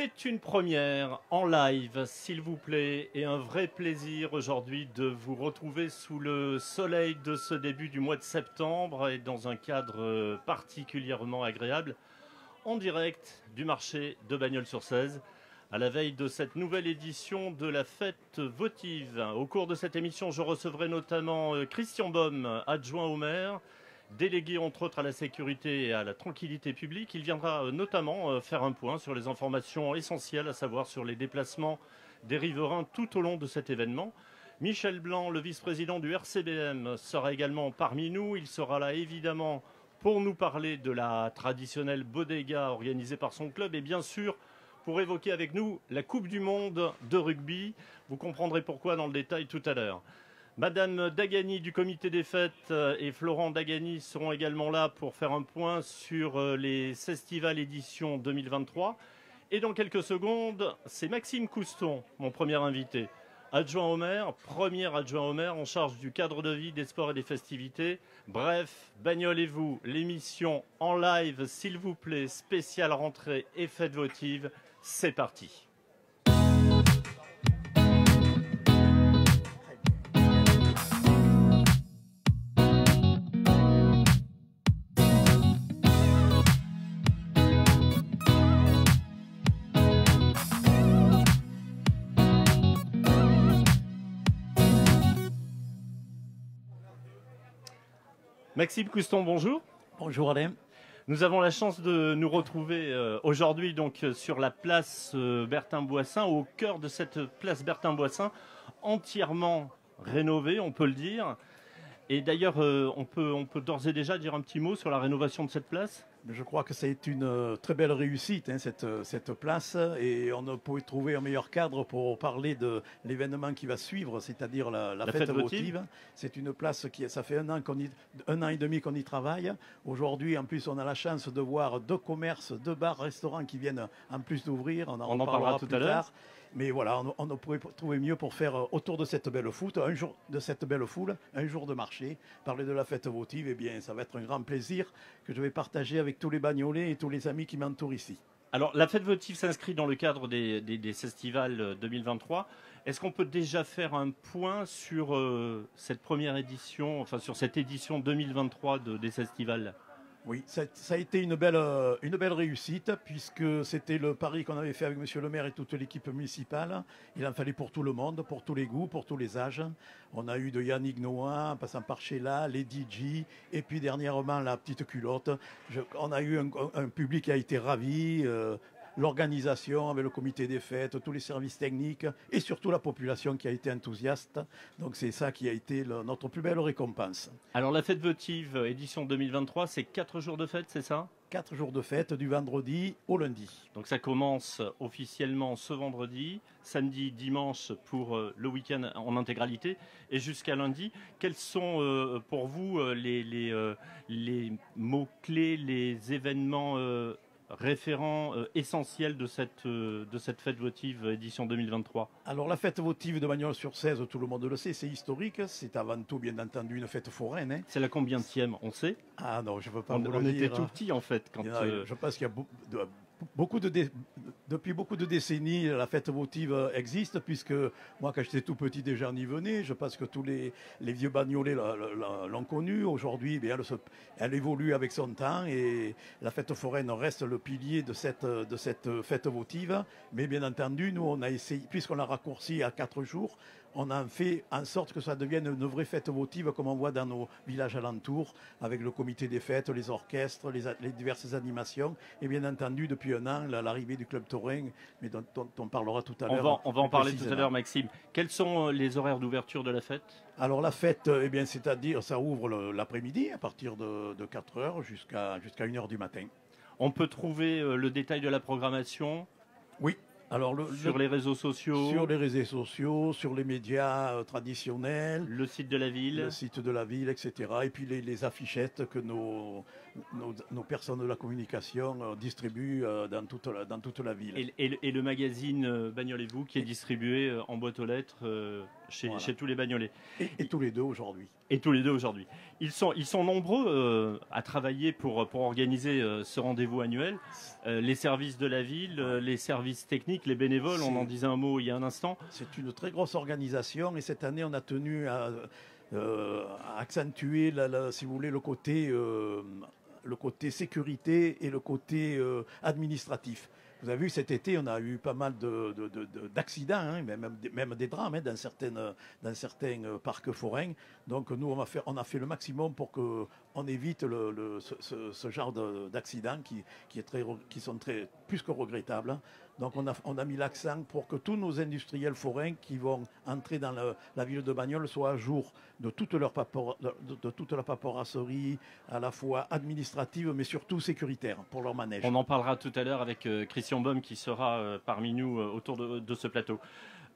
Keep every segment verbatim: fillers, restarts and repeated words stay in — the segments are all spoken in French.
C'est une première en live, s'il vous plaît, et un vrai plaisir aujourd'hui de vous retrouver sous le soleil de ce début du mois de septembre et dans un cadre particulièrement agréable, en direct du marché de Bagnols-sur-Cèze, à la veille de cette nouvelle édition de la fête votive. Au cours de cette émission, je recevrai notamment Christian Baum, adjoint au maire, délégué entre autres à la sécurité et à la tranquillité publique. Il viendra notamment faire un point sur les informations essentielles, à savoir sur les déplacements des riverains tout au long de cet événement. Michel Blanc, le vice-président du R C B M, sera également parmi nous. Il sera là évidemment pour nous parler de la traditionnelle bodega organisée par son club et bien sûr pour évoquer avec nous la Coupe du monde de rugby. Vous comprendrez pourquoi dans le détail tout à l'heure. Madame Dagani du comité des fêtes et Florent Dagani seront également là pour faire un point sur les Festivals édition deux mille vingt-trois. Et dans quelques secondes, c'est Maxime Couston, mon premier invité, adjoint au maire, premier adjoint au maire en charge du cadre de vie, des sports et des festivités. Bref, bagnolez-vous, l'émission en live, s'il vous plaît, spéciale rentrée et fête votive, c'est parti. Maxime Couston, bonjour. Bonjour Alain. Nous avons la chance de nous retrouver aujourd'hui donc sur la place Bertin-Boissin, au cœur de cette place Bertin-Boissin, entièrement rénovée, on peut le dire. Et d'ailleurs, on peut, on peut d'ores et déjà dire un petit mot sur la rénovation de cette place. Je crois que c'est une très belle réussite, hein, cette, cette place, et on ne pouvait trouver un meilleur cadre pour parler de l'événement qui va suivre, c'est-à-dire la, la, la fête, fête votive. C'est une place qui, ça fait un an, qu'on y, un an et demi qu'on y travaille. Aujourd'hui, en plus, on a la chance de voir deux commerces, deux bars, restaurants qui viennent en plus d'ouvrir. On en, on en parlera tout plus à l'heure. Mais voilà, on, on ne pouvait trouver mieux pour faire autour de cette belle foule, un jour de cette belle foule, un jour de marché, parler de la fête votive. Eh bien, ça va être un grand plaisir que je vais partager avec tous les Bagnolais et tous les amis qui m'entourent ici. Alors, la fête votive s'inscrit dans le cadre des, des, des Festivals deux mille vingt-trois. Est-ce qu'on peut déjà faire un point sur euh, cette première édition, enfin sur cette édition deux mille vingt-trois de, des Festivals ? Oui, ça, ça a été une belle, une belle réussite puisque c'était le pari qu'on avait fait avec Monsieur le maire et toute l'équipe municipale. Il en fallait pour tout le monde, pour tous les goûts, pour tous les âges. On a eu de Yannick Noah, en passant par Sheila, les D J et puis dernièrement la petite culotte. Je, on a eu un, un public qui a été ravi. Euh, L'organisation avec le comité des fêtes, tous les services techniques et surtout la population qui a été enthousiaste. Donc c'est ça qui a été le, notre plus belle récompense. Alors la fête votive édition deux mille vingt-trois, c'est quatre jours de fête, c'est ça ? Quatre jours de fête du vendredi au lundi. Donc ça commence officiellement ce vendredi, samedi, dimanche pour le week-end en intégralité et jusqu'à lundi. Quels sont pour vous les, les, les mots-clés, les événements référent euh, essentiel de cette, euh, de cette fête votive édition deux mille vingt-trois? Alors la fête votive de Bagnols-sur-Cèze, tout le monde le sait, c'est historique. C'est avant tout, bien entendu, une fête foraine. Hein. C'est la combientième, on sait? Ah non, je ne veux pas on, vous le on dire. On était tout petit en fait. Quand, a, euh... je pense qu'il y a beaucoup de... Beaucoup de dé... Depuis beaucoup de décennies, la fête votive existe, puisque moi, quand j'étais tout petit, déjà, on y venait. Je pense que tous les, les vieux Bagnolais l'ont connue. Aujourd'hui, elle, se... elle évolue avec son temps et la fête foraine reste le pilier de cette, de cette fête votive. Mais bien entendu, nous, on a essayé, puisqu'on l'a raccourci à quatre jours, on a fait en sorte que ça devienne une vraie fête votive, comme on voit dans nos villages alentours, avec le comité des fêtes, les orchestres, les, les diverses animations. Et bien entendu, depuis un an, l'arrivée du club taurin, mais dont, dont on parlera tout à l'heure. On va en parler tout à l'heure, Maxime. Quels sont les horaires d'ouverture de la fête ? Alors la fête, eh bien, c'est-à-dire, ça ouvre l'après-midi à partir de, de quatre heures jusqu'à jusqu'à une heure du matin. On peut trouver le détail de la programmation ? Oui. Alors le, sur le, les réseaux sociaux, sur les réseaux sociaux, sur les médias euh, traditionnels, le site de la ville, le site de la ville, et cetera. Et puis les, les affichettes que nos nos, nos personnes de la communication distribuent dans toute la, dans toute la ville. Et, et, le, et le magazine Bagnols et vous qui est distribué en boîte aux lettres chez, voilà. chez tous les Bagnolais. Et, et tous les deux aujourd'hui. Et tous les deux aujourd'hui. Ils sont, ils sont nombreux à travailler pour, pour organiser ce rendez-vous annuel. Les services de la ville, les services techniques, les bénévoles, on en disait un mot il y a un instant. C'est une très grosse organisation et cette année on a tenu à... Euh, accentuer, la, la, si vous voulez, le côté, euh, le côté sécurité et le côté euh, administratif. Vous avez vu, cet été, on a eu pas mal de, de, de, de, d'accidents, hein, même, même des drames hein, dans, certaines, dans certains parcs forains. Donc nous, on a fait, on a fait le maximum pour qu'on évite le, le, ce, ce, ce genre d'accidents qui, qui, est très, qui sont très, plus que regrettables. Hein. Donc on a, on a mis l'accent pour que tous nos industriels forains qui vont entrer dans le, la ville de Bagnols soient à jour de toute, leur papera, de, de toute la paperasserie, à la fois administrative, mais surtout sécuritaire pour leur manège. On en parlera tout à l'heure avec euh, Christian Baum qui sera euh, parmi nous euh, autour de, de ce plateau.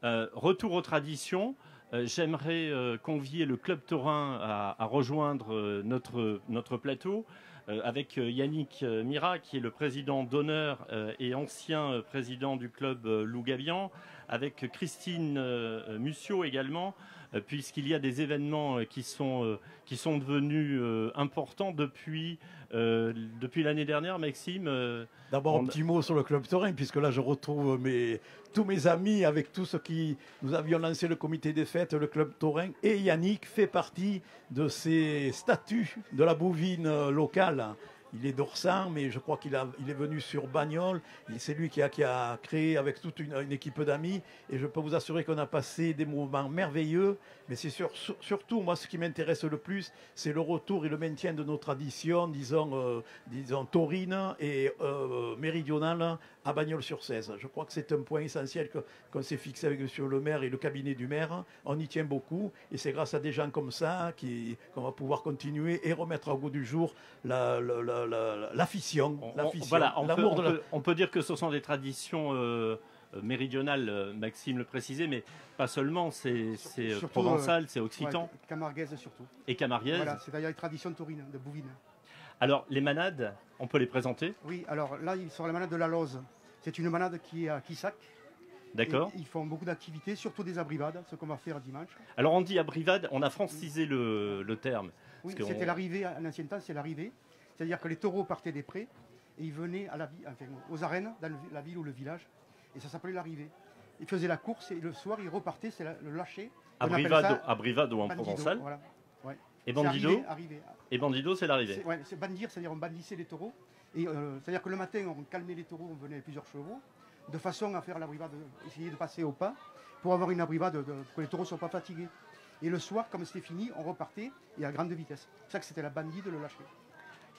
Euh, retour aux traditions, euh, j'aimerais euh, convier le club taurin à, à rejoindre euh, notre, notre plateau euh, avec euh, Yannick euh, Mira qui est le président d'honneur euh, et ancien euh, président du club euh, Lou Gabian, avec Christine euh, Muscio également, euh, puisqu'il y a des événements euh, qui, sont, euh, qui sont devenus euh, importants depuis... Euh, depuis l'année dernière, Maxime. Euh, D'abord, on... un petit mot sur le club taurin, puisque là, je retrouve mes, tous mes amis avec tous ceux qui nous avions lancé le comité des fêtes, le club taurin. Et Yannick fait partie de ces statuts de la bouvine locale. Il est d'Orsan, mais je crois qu'il il est venu sur Bagnols. C'est lui qui a, qui a créé avec toute une, une équipe d'amis. Et je peux vous assurer qu'on a passé des moments merveilleux. Mais c'est sur, sur, surtout, moi, ce qui m'intéresse le plus, c'est le retour et le maintien de nos traditions, disons, euh, disons taurines et euh, méridionales à Bagnols-sur-Cèze. Je crois que c'est un point essentiel que, qu'on s'est fixé avec monsieur le maire et le cabinet du maire. On y tient beaucoup. Et c'est grâce à des gens comme ça qui, qu'on va pouvoir continuer et remettre au goût du jour la... la, la l'affition, l'affition, voilà, on, l'amour peut, on, de la... peut, on peut dire que ce sont des traditions euh, méridionales, Maxime le précisait, mais pas seulement, c'est provençal, euh, c'est occitan. Ouais, Camarguez surtout. Et Camarguez. Voilà, c'est d'ailleurs les traditions taurines, de bouvine. Alors, les manades, on peut les présenter? Oui, alors là, ils sont la manade de la Loze. C'est une manade qui est à Quissac. D'accord. Ils font beaucoup d'activités, surtout des abrivades, ce qu'on va faire dimanche. Alors, on dit abrivade, on a francisé le, le terme. Oui, c'était on... l'arrivée, en ancien temps, c'est l'arrivée. C'est-à-dire que les taureaux partaient des prés et ils venaient à la, enfin, aux arènes, dans le, la ville ou le village, et ça s'appelait l'arrivée. Ils faisaient la course et le soir, ils repartaient, c'est la, le lâcher. Abrivado, abrivado en provençal. Voilà. Ouais. Et bandido arrivé, arrivé. Et bandido, c'est l'arrivée. Oui, c'est bandir, c'est-à-dire on bandissait les taureaux. Euh, c'est-à-dire que le matin, on calmait les taureaux, on venait avec plusieurs chevaux, de façon à faire l'abrivade, essayer de passer au pas, pour avoir une abrivade, de, pour que les taureaux ne soient pas fatigués. Et le soir, comme c'était fini, on repartait et à grande vitesse. C'est ça que c'était la bandide, le lâcher.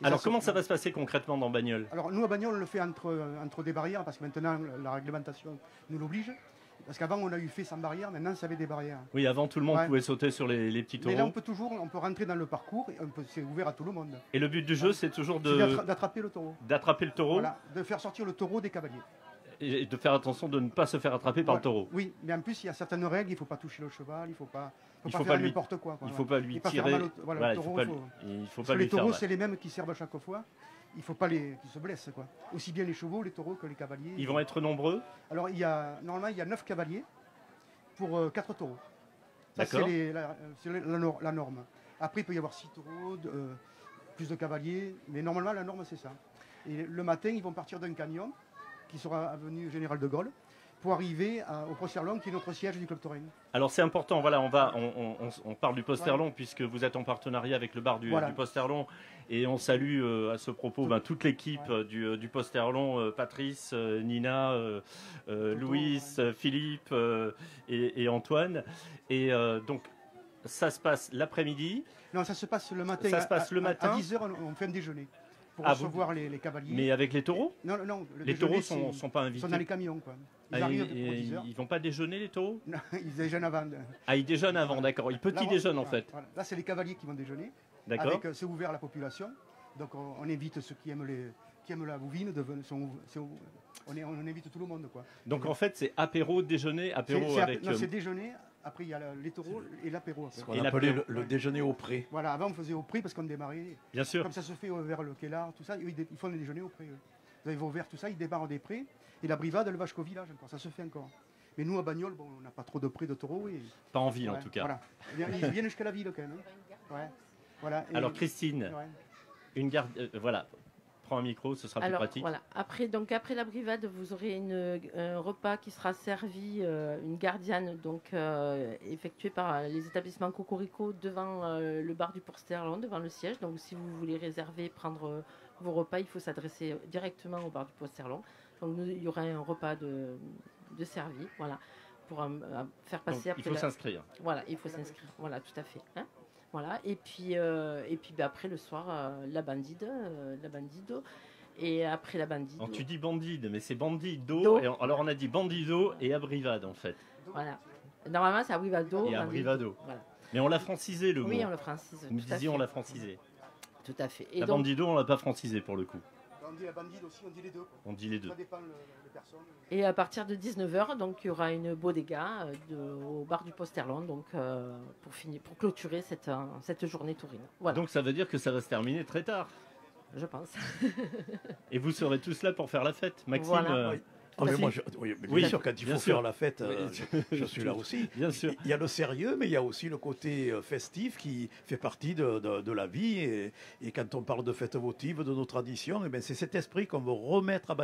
Et Alors, ça, comment ça va se passer concrètement dans Bagnols? Alors, nous, à Bagnols, on le fait entre, entre des barrières, parce que maintenant, la réglementation nous l'oblige. Parce qu'avant, on a eu fait sans barrière, maintenant, ça avait des barrières. Oui, avant, tout le monde ouais. pouvait sauter sur les, les petits taureaux. Mais là, on peut toujours, on peut rentrer dans le parcours, c'est ouvert à tout le monde. Et le but du jeu, c'est toujours de... d'attraper le taureau. D'attraper le taureau. Voilà, de faire sortir le taureau des cavaliers. Et de faire attention de ne pas se faire attraper voilà. par le taureau. Oui, mais en plus, il y a certaines règles, il ne faut pas toucher le cheval, il ne faut pas... Il ne faut, faut pas faire n'importe quoi, quoi. Il ne faut pas lui tirer. Les taureaux, c'est les mêmes qui servent à chaque fois. Il ne faut pas les... qu'ils se blessent, quoi. Aussi bien les chevaux, les taureaux que les cavaliers. Ils vont être nombreux? Alors, il y a... normalement, il y a neuf cavaliers pour euh, quatre taureaux. Ça, c'est les... la... La... la norme. Après, il peut y avoir six taureaux, euh, plus de cavaliers. Mais normalement, la norme, c'est ça. Et le matin, ils vont partir d'un camion qui sera avenue Général de Gaulle, pour arriver à, au Posterlon, qui est notre siège du club taurin. Alors c'est important, voilà, on, va, on, on, on parle du Posterlon, ouais. puisque vous êtes en partenariat avec le bar du, voilà. du Posterlon, et on salue euh, à ce propos Tout, ben, toute l'équipe ouais. du, du Posterlon, euh, Patrice, euh, Nina, euh, euh, Louis, ouais. euh, Philippe euh, et, et Antoine. Et euh, donc ça se passe l'après-midi. Non, ça se passe le matin. Ça se passe le matin. À, à dix heures, on fait un déjeuner. Pour ah, recevoir vous... les, les cavaliers. Mais avec les taureaux? Non, non, le les taureaux ne sont, sont pas invités. Ils sont dans les camions, quoi. Ils ah, arrivent et, pour dix heures. Ils ne vont pas déjeuner, les taureaux? Non, ils déjeunent avant. De... Ah, ils déjeunent avant, d'accord. Ils petit-déjeunent, en fait. Voilà. Là, c'est les cavaliers qui vont déjeuner. D'accord. C'est ouvert à la population. Donc, on, on invite ceux qui aiment les, qui aiment la bouvine, devenent, sont, sont, on, est, on invite tout le monde, quoi. Donc en fait, c'est apéro, déjeuner, apéro c'est, c'est avec... Non, c'est déjeuner, après il y a le, les taureaux et l'apéro. Après. Ce qu'on et appelait le, le déjeuner au pré. Voilà, avant on faisait au pré parce qu'on démarrait. Bien sûr. Comme ça se fait vers le Kélar, tout ça, ils, ils font le déjeuner au pré. Eux. Ils vont vers tout ça, ils démarrent des prés, et l'abrivade, elle va jusqu'au village encore, ça se fait encore. Mais nous, à Bagnols, bon, on n'a pas trop de prés de taureaux. Et... Pas en ville, ouais, en tout cas. Voilà. Ils viennent jusqu'à la ville, quand même. Hein. Ouais. Voilà. Et... Alors, Christine, ouais. une garde... Euh, voilà, prends un micro, ce sera Alors, plus pratique. Voilà. Après, donc, après la brivade, vous aurez une, un repas qui sera servi, euh, une gardienne, donc, euh, effectuée par les établissements Cocorico devant euh, le bar du Posterlon, devant le siège. Donc, si vous voulez réserver, prendre vos repas, il faut s'adresser directement au bar du Posterlon. Donc, nous, il y aura un repas de... de servir, voilà, pour um, faire passer... Donc, il faut la... s'inscrire. Voilà, il faut s'inscrire, voilà, tout à fait. Hein, voilà, et puis, euh, et puis bah, après, le soir, euh, la bandide, euh, la bandido, et après la bandide... Alors, tu dis bandide, mais c'est bandido, et on, alors on a dit bandido et abrivade, en fait. Voilà, normalement, c'est abrivado. Et abrivado. Voilà. Mais on l'a francisé, le mot. Oui, on l'a francisé, Vous me disiez, on l'a francisé. Tout à fait. Et la donc... bandido, on l'a pas francisé, pour le coup. On dit la bandide aussi, on dit les deux. On dit les deux. Ça dépend le, le personne. Et à partir de dix-neuf heures, donc il y aura une bodega de, au bar du Posterlon, donc euh, pour finir, pour clôturer cette, cette journée taurine. Voilà. Donc ça veut dire que ça va se terminer très tard. Je pense. Et vous serez tous là pour faire la fête, Maxime. Voilà. Euh... Oui. Ah mais moi, je, oui, mais bien oui, sûr, quand il faut sûr. faire la fête, euh, je, je suis là aussi. Bien sûr. Il y a le sérieux, mais il y a aussi le côté festif qui fait partie de, de, de la vie. Et, et quand on parle de fêtes votives, de nos traditions, et bien c'est cet esprit qu'on veut remettre à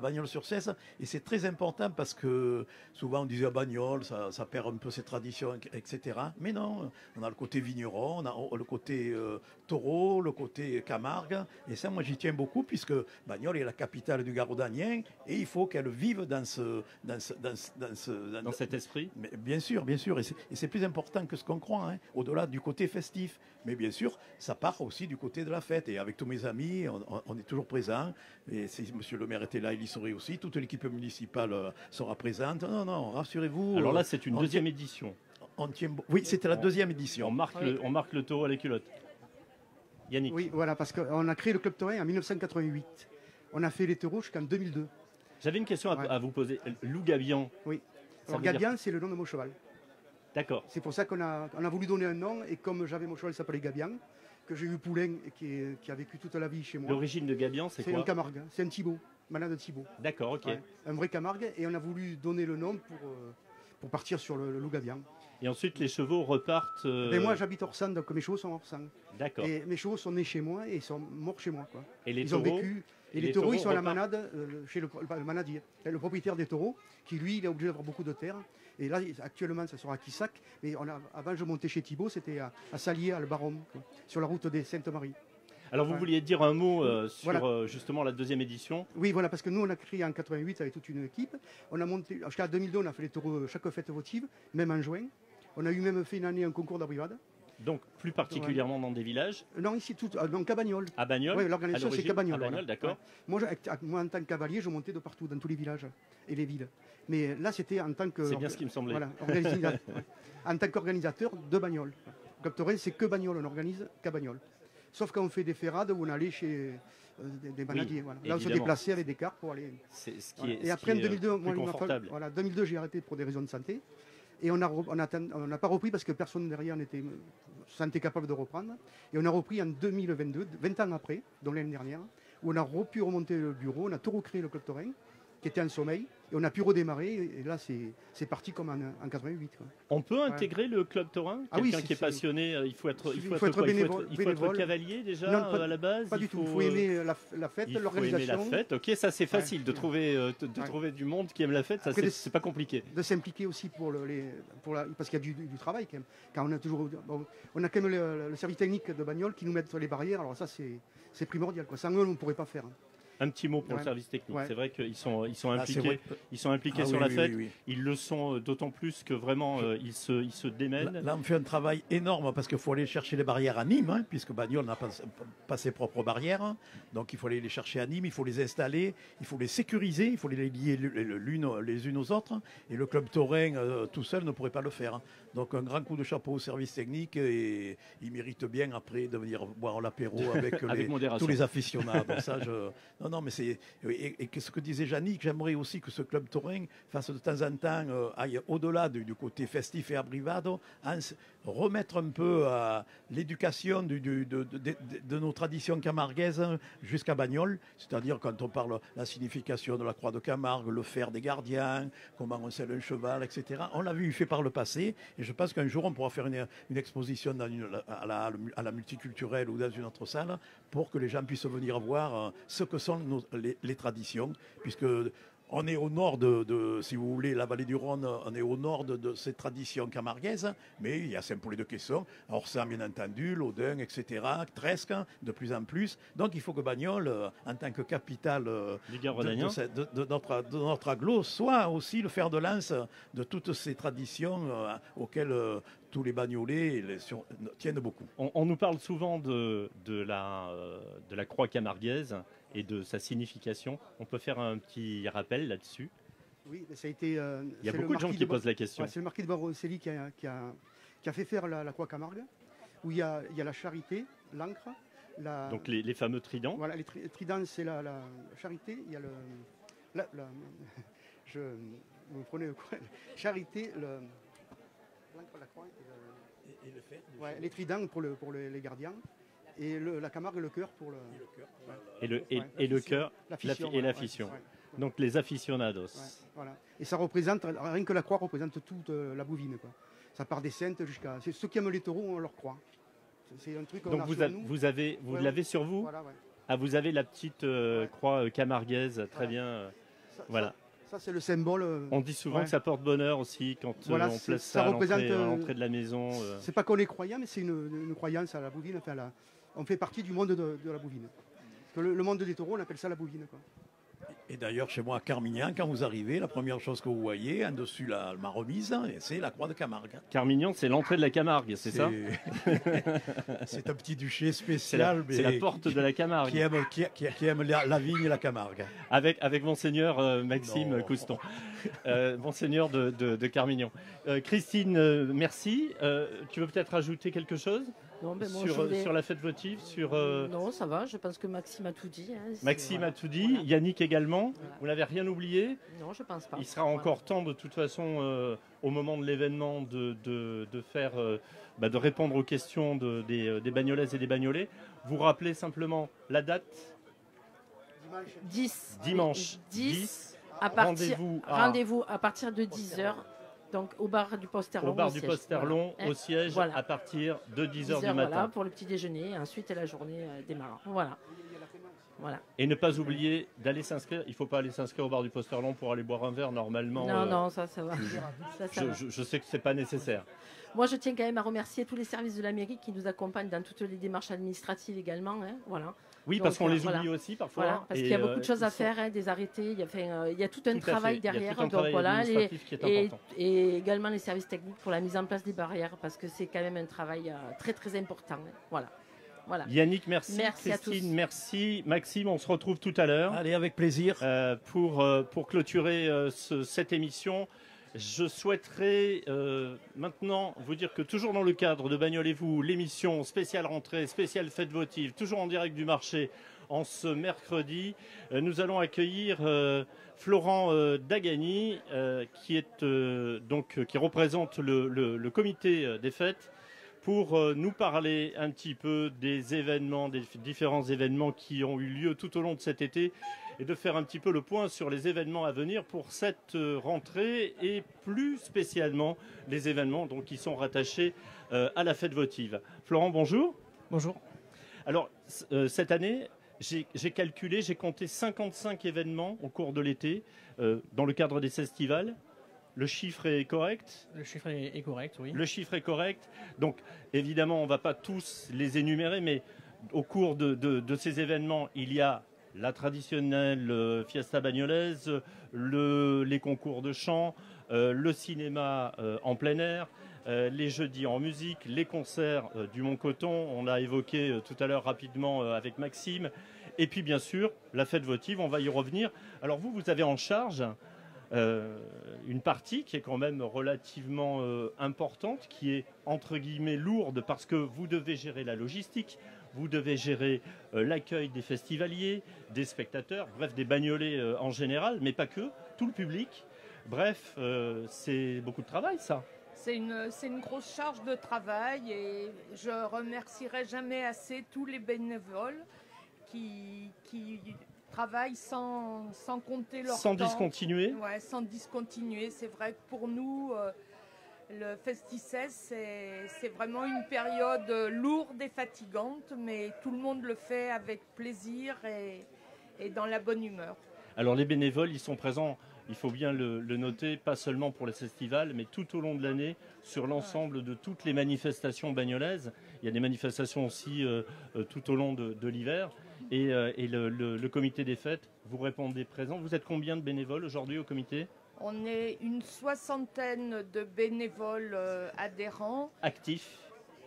Bagnols-sur-Cèze. Et c'est très important parce que souvent on disait à Bagnols, ça, ça perd un peu ses traditions, et cetera. Mais non, on a le côté vigneron, on a le côté euh, taureau, le côté Camargue. Et ça, moi, j'y tiens beaucoup puisque Bagnols est la capitale du Garaudanien et il faut qu'elles vivent dans ce, dans, ce, dans, ce, dans, ce, dans, dans cet esprit. Mais bien sûr, bien sûr, et c'est, et c'est plus important que ce qu'on croit, hein, au-delà du côté festif. Mais bien sûr, ça part aussi du côté de la fête. Et avec tous mes amis, on, on est toujours présents. Et si Monsieur le maire était là, il y serait aussi. Toute l'équipe municipale sera présente. Non, non, rassurez-vous. Alors là, c'est une deuxième tient, édition. On tient, oui, c'était la deuxième édition. On marque, oui. le, on marque le taureau à la culotte. Yannick. Oui, voilà, parce qu'on a créé le club taurin en mille neuf cent quatre-vingt-huit. On a fait les taureaux jusqu'en deux mille deux. J'avais une question à, ouais. à vous poser. Lou Gabian. Oui. Alors, Gabian, dire... c'est le nom de mon cheval. D'accord. C'est pour ça qu'on a, on a voulu donner un nom. Et comme j'avais mon cheval, il s'appelait Gabian, que j'ai eu Poulain, qui, est, qui a vécu toute la vie chez moi. L'origine de Gabian, c'est, c'est quoi? C'est un Camargue. C'est un Thibaut. Manade Thibaut. D'accord, ok. Ouais. Un vrai Camargue. Et on a voulu donner le nom pour, euh, pour partir sur le, le Lou Gabian. Et ensuite, les chevaux repartent. Euh... Mais moi, j'habite Orsan, donc mes chevaux sont Orsan. D'accord. Et mes chevaux sont nés chez moi et ils sont morts chez moi, quoi. Et les ils taureaux... ont vécu. Et, et les, les taureaux, ils sont à la manade, euh, chez le, le manadier, le propriétaire des taureaux, qui lui, il est obligé d'avoir beaucoup de terre. Et là, actuellement, ça sera à Quissac. Mais on a, avant, je montais chez Thibault, c'était à, à Salier, à le Baron, sur la route des Sainte-Marie. Alors, vous ouais. vouliez dire un mot euh, sur voilà. euh, justement la deuxième édition. Oui, voilà, parce que nous, on a créé en quatre-vingt-huit avec toute une équipe. On a monté, jusqu'à deux mille deux, on a fait les taureaux chaque fête votive, même en juin. On a eu même fait une année un concours d'abrivade. Donc, plus particulièrement dans des villages? Non, ici, tout, donc à Bagnols. À Bagnols? Oui, l'organisation, c'est qu'à Bagnols. Voilà. D'accord. Ouais. Moi, je, moi, en tant que cavalier, je montais de partout, dans tous les villages et les villes. Mais là, c'était en tant que... C'est bien ce qui me semblait. Voilà, organisateur, ouais. En tant qu'organisateur de Bagnols. Club Taurin, c'est que Bagnols, on organise qu'à Bagnols. Sauf quand on fait des ferrades où on allait chez euh, des, des manadiers. Oui, voilà. Là, on se déplaçait avec des cartes pour aller... C'est ce qui voilà. est, et ce après, qui en deux mille deux, euh, moi, confortable. Voilà, deux mille deux, j'ai arrêté pour des raisons de santé. Et on n'a on n'a pas repris parce que personne derrière n'était sentait capable de reprendre. Et on a repris en deux mille vingt-deux, vingt ans après, dont l'année dernière, où on a pu remonter le bureau, on a tout recréé le club taurin, qui était en sommeil, et on a pu redémarrer. Et là, c'est, c'est parti comme en, en quatre-vingt-huit. Quoi. On peut intégrer ouais. le club taurin? Quelqu'un ah oui, qui est passionné, il faut être, il faut, il faut être, être bénévole. Il faut être, il faut être cavalier déjà non, pas, euh, à la base. Pas du tout. Il faut aimer la, la fête, il l'organisation. Il faut aimer la fête. Ok, ça c'est facile ouais. de, trouver, euh, de, de ouais. trouver du monde qui aime la fête. Ça c'est, de, c'est pas compliqué. De s'impliquer aussi pour le, les, pour la, parce qu'il y a du, du travail quand même. Car on a toujours, bon, on a quand même le, le service technique de Bagnols qui nous met les barrières. Alors ça c'est, c'est primordial. Quoi. Sans eux, on ne pourrait pas faire. Hein. Un petit mot pour ouais. le service technique. Ouais. C'est vrai qu'ils sont, ils sont impliqués, ah, ils sont impliqués ah, sur oui, la fête. Oui, oui, oui. Ils le sont d'autant plus que vraiment, euh, ils, se, ils se démènent. Là, là, on fait un travail énorme parce qu'il faut aller chercher les barrières à Nîmes, hein, puisque Bagnols n'a pas, pas ses propres barrières. Hein. Donc, il faut aller les chercher à Nîmes, il faut les installer, il faut les sécuriser, il faut les lier l'une, les unes aux autres. Hein. Et le club taurin, euh, tout seul, ne pourrait pas le faire. Hein. Donc, un grand coup de chapeau au service technique et il mérite bien, après, de venir boire l'apéro avec, avec les, tous les aficionados. Ça, je... Non, non, mais c'est. Et, et ce que disait Yannick, j'aimerais aussi que ce club taurin fasse de temps en temps, euh, aille au-delà du, du côté festif et abrivado, hein, remettre un peu euh, l'éducation du, du, de, de, de, de nos traditions camarguaises jusqu'à Bagnols, c'est-à-dire quand on parle de la signification de la Croix de Camargue, le fer des gardiens, comment on selle un cheval, et cetera. On l'a vu fait par le passé, et je pense qu'un jour on pourra faire une, une exposition dans une, à, la, à la multiculturelle ou dans une autre salle pour que les gens puissent venir voir euh, ce que sont nos, les, les traditions, puisque on est au nord de, de, si vous voulez, la vallée du Rhône, on est au nord de, de ces traditions camarguaises, mais il y a Saint-Paulé-de-Quesson, Orsan, bien entendu, Laudun, et cetera, Tresques, de plus en plus. Donc il faut que Bagnols, en tant que capitale de, de, de, de, notre, de notre agglo, soit aussi le fer de lance de toutes ces traditions euh, auxquelles euh, tous les Bagnolais les sur, tiennent beaucoup. On, on nous parle souvent de, de, la, de la croix camarguaise et de sa signification. On peut faire un petit rappel là-dessus? Oui, ça a été... Euh, il y a beaucoup de gens qui de posent la question. Ouais, c'est le marquis de Baroncelli qui a, qui, a, qui a fait faire la, la croix Camargue, où il y a, il y a la charité, l'encre... La... Donc les, les fameux tridents. Voilà, les tri tridents, c'est la, la charité, il y a le... La, la, je... Vous me prenez le quoi? Charité, le... l'encre, la croix... Et le, et, et le fer, ouais, les tridents pour, le, pour le, les gardiens. Et le, la Camargue, le cœur pour le... Et le cœur, ouais. Et le cœur, et l'affition. Donc les aficionados. Ouais, voilà. Et ça représente, rien que la croix représente toute euh, la bouvine, quoi. Ça part des saintes jusqu'à... Ceux qui aiment les taureaux, on leur croit. C'est un truc qu'on a sur nous. Donc vous l'avez vous ouais, sur vous, voilà, ouais. Ah, vous avez la petite euh, ouais. croix euh, camarguaise, très ouais. bien. Euh, ça, voilà. Ça, ça c'est le symbole. Euh, on dit souvent ouais. que ça porte bonheur aussi quand voilà, euh, on place ça, ça représente, à l'entrée euh, de la maison. Euh... C'est pas qu'on est croyant, mais c'est une, une croyance à la bouvine, enfin la... On fait partie du monde de, de la bouvine. Le, le monde des taureaux, on appelle ça la bouvine, quoi. Et d'ailleurs, chez moi, à Carmignan, quand vous arrivez, la première chose que vous voyez, en dessus la, ma remise, c'est la croix de Camargue. Carmignan, c'est l'entrée de la Camargue, c'est ça? C'est un petit duché spécial. C'est la, la porte de la Camargue. Qui aime, qui, qui, qui aime la, la vigne et la Camargue. Avec, avec Monseigneur euh, Maxime non. Couston, euh, Monseigneur de, de, de Carmignan. Euh, Christine, euh, merci. Euh, tu veux peut-être ajouter quelque chose? Non, mais bon, sur, vais... sur la fête votive sur, euh... Non, ça va, je pense que Maxime a tout dit. Hein, Maxime voilà. a tout dit, voilà. Yannick également. Voilà. Vous n'avez rien oublié? Non, je ne pense pas. Il sera voilà. encore temps de toute façon, euh, au moment de l'événement, de, de, de, faire, euh, bah, de répondre aux questions de, des, des Bagnolaises et des Bagnolais. Vous rappelez simplement la date? Dimanche. Dimanche. dix. Rendez-vous à... Rendez à partir de dix heures. Donc au bar du Posterlon. Au bar au du siège. Posterlon, voilà. au siège, voilà. à partir de dix heures du matin. Voilà, pour le petit déjeuner, et ensuite la journée euh, démarre. Voilà. Voilà. Et ne pas oublier d'aller s'inscrire. Il ne faut pas aller s'inscrire au bar du Posterlon pour aller boire un verre, normalement. Non, euh, non, ça, ça va. ça, ça je, va. Je, je sais que ce n'est pas nécessaire. Moi, je tiens quand même à remercier tous les services de la mairie qui nous accompagnent dans toutes les démarches administratives également. Hein, voilà. Oui, parce qu'on les oublie voilà. aussi parfois. Voilà, parce qu'il y a beaucoup de choses à faire, hein, des arrêtés, il y a, enfin, euh, il y a tout un tout travail derrière. Donc travail voilà, les, qui est et, et également les services techniques pour la mise en place des barrières, parce que c'est quand même un travail euh, très très important. Hein, voilà. Voilà. Yannick, merci. merci Christine, merci. Maxime, on se retrouve tout à l'heure. Allez, avec plaisir. Euh, pour, euh, pour clôturer euh, ce, cette émission, je souhaiterais euh, maintenant vous dire que toujours dans le cadre de Bagnols et vous, l'émission spéciale rentrée, spéciale fête votive, toujours en direct du marché, en ce mercredi, euh, nous allons accueillir euh, Florent euh, Dagani, euh, qui, est, euh, donc, euh, qui représente le, le, le comité euh, des fêtes, pour nous parler un petit peu des événements, des différents événements qui ont eu lieu tout au long de cet été et de faire un petit peu le point sur les événements à venir pour cette rentrée et plus spécialement les événements donc qui sont rattachés à la fête votive. Florent, bonjour. Bonjour. Alors, cette année, j'ai calculé, j'ai compté cinquante-cinq événements au cours de l'été dans le cadre des festivals. Le chiffre est correct? Le chiffre est correct, oui. Le chiffre est correct. Donc, évidemment, on ne va pas tous les énumérer, mais au cours de, de, de ces événements, il y a la traditionnelle euh, fiesta bagnolaise, le, les concours de chant, euh, le cinéma euh, en plein air, euh, les jeudis en musique, les concerts euh, du Mont-Coton. On a évoqué euh, tout à l'heure rapidement euh, avec Maxime. Et puis, bien sûr, la fête votive, on va y revenir. Alors, vous, vous avez en charge... Euh, une partie qui est quand même relativement euh, importante, qui est entre guillemets lourde parce que vous devez gérer la logistique, vous devez gérer euh, l'accueil des festivaliers, des spectateurs, bref, des Bagnolais euh, en général, mais pas que, tout le public. Bref, euh, c'est beaucoup de travail, ça. C'est une, c'est une grosse charge de travail et je remercierai jamais assez tous les bénévoles qui, qui travaillent sans, sans compter leur temps. Sans discontinuer. Ouais, sans discontinuer. C'est vrai que pour nous, euh, le Festicès, c'est vraiment une période lourde et fatigante, mais tout le monde le fait avec plaisir et, et dans la bonne humeur. Alors les bénévoles, ils sont présents, il faut bien le, le noter, pas seulement pour les festivals, mais tout au long de l'année, sur l'ensemble de toutes les manifestations bagnolaises. Il y a des manifestations aussi euh, tout au long de, de l'hiver. Et, euh, et le, le, le comité des fêtes, vous répondez présent. Vous êtes combien de bénévoles aujourd'hui au comité ? On est une soixantaine de bénévoles euh, adhérents. Actifs.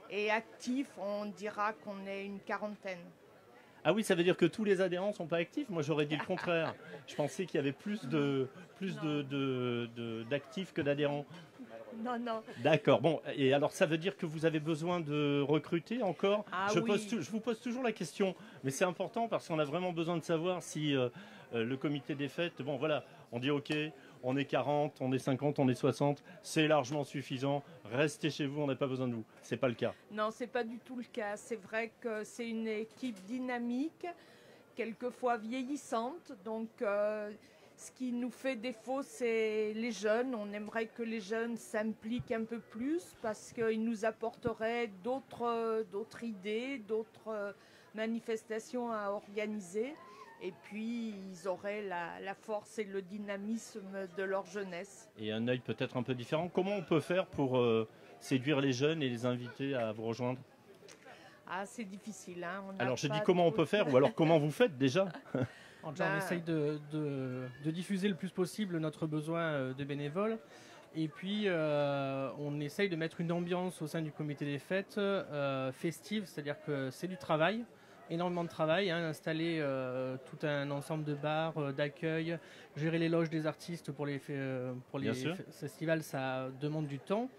Et actifs, on dira qu'on est une quarantaine. Ah oui, ça veut dire que tous les adhérents ne sont pas actifs? Moi, j'aurais dit le contraire. Je pensais qu'il y avait plus de, plus de, de, de, d'actifs que d'adhérents. Non, non. D'accord. Bon, et alors ça veut dire que vous avez besoin de recruter encore? Ah, je, oui. pose tu, je vous pose toujours la question, mais c'est important parce qu'on a vraiment besoin de savoir si euh, euh, le comité des fêtes, bon voilà, on dit OK. On est quarante, on est cinquante, on est soixante, c'est largement suffisant, restez chez vous, on n'a pas besoin de vous. C'est pas le cas. Non, c'est pas du tout le cas. C'est vrai que c'est une équipe dynamique, quelquefois vieillissante. Donc, euh, ce qui nous fait défaut, c'est les jeunes. On aimerait que les jeunes s'impliquent un peu plus parce qu'ils nous apporteraient d'autres d'autres idées, d'autres manifestations à organiser. Et puis, ils auraient la, la force et le dynamisme de leur jeunesse. Et un œil peut-être un peu différent. Comment on peut faire pour euh, séduire les jeunes et les inviter à vous rejoindre? Ah, c'est difficile. Hein. On alors, j'ai dit comment on peut faire, ou alors comment vous faites déjà? Alors, déjà, ben... on essaye de, de, de diffuser le plus possible notre besoin de bénévoles. Et puis, euh, on essaye de mettre une ambiance au sein du comité des fêtes euh, festive, c'est-à-dire que c'est du travail. Énormément de travail, hein, installer euh, tout un ensemble de bars, euh, d'accueil, gérer les loges des artistes pour les, euh, pour les festivals, ça demande du temps.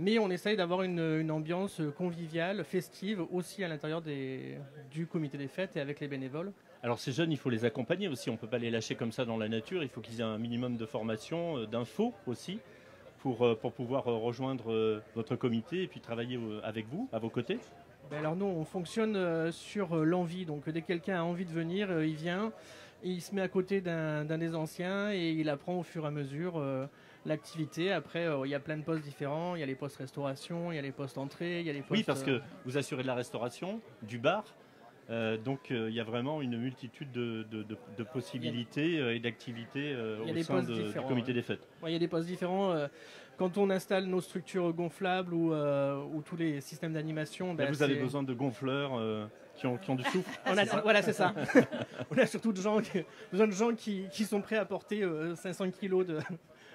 Mais on essaye d'avoir une, une ambiance conviviale, festive, aussi à l'intérieur du comité des fêtes et avec les bénévoles. Alors ces jeunes, il faut les accompagner aussi, on ne peut pas les lâcher comme ça dans la nature, il faut qu'ils aient un minimum de formation, euh, d'infos aussi, pour, euh, pour pouvoir rejoindre euh, votre comité et puis travailler euh, avec vous, à vos côtés. Alors nous, on fonctionne sur l'envie, donc dès que quelqu'un a envie de venir, il vient, il se met à côté d'un des anciens et il apprend au fur et à mesure euh, l'activité. Après, euh, il y a plein de postes différents, il y a les postes restauration, il y a les postes entrée, il y a les postes... Oui, parce que vous assurez de la restauration, du bar, euh, donc euh, il y a vraiment une multitude de, de, de, de possibilités a... et d'activités euh, au sein de, du comité ouais. des fêtes. Ouais, il y a des postes différents. Euh, Quand on installe nos structures gonflables ou, euh, ou tous les systèmes d'animation... Ben vous avez besoin de gonfleurs euh, qui, ont, qui ont du souffle. On a, voilà, c'est ça. On a surtout de gens, besoin de gens qui, qui sont prêts à porter euh, cinq cents kilos de,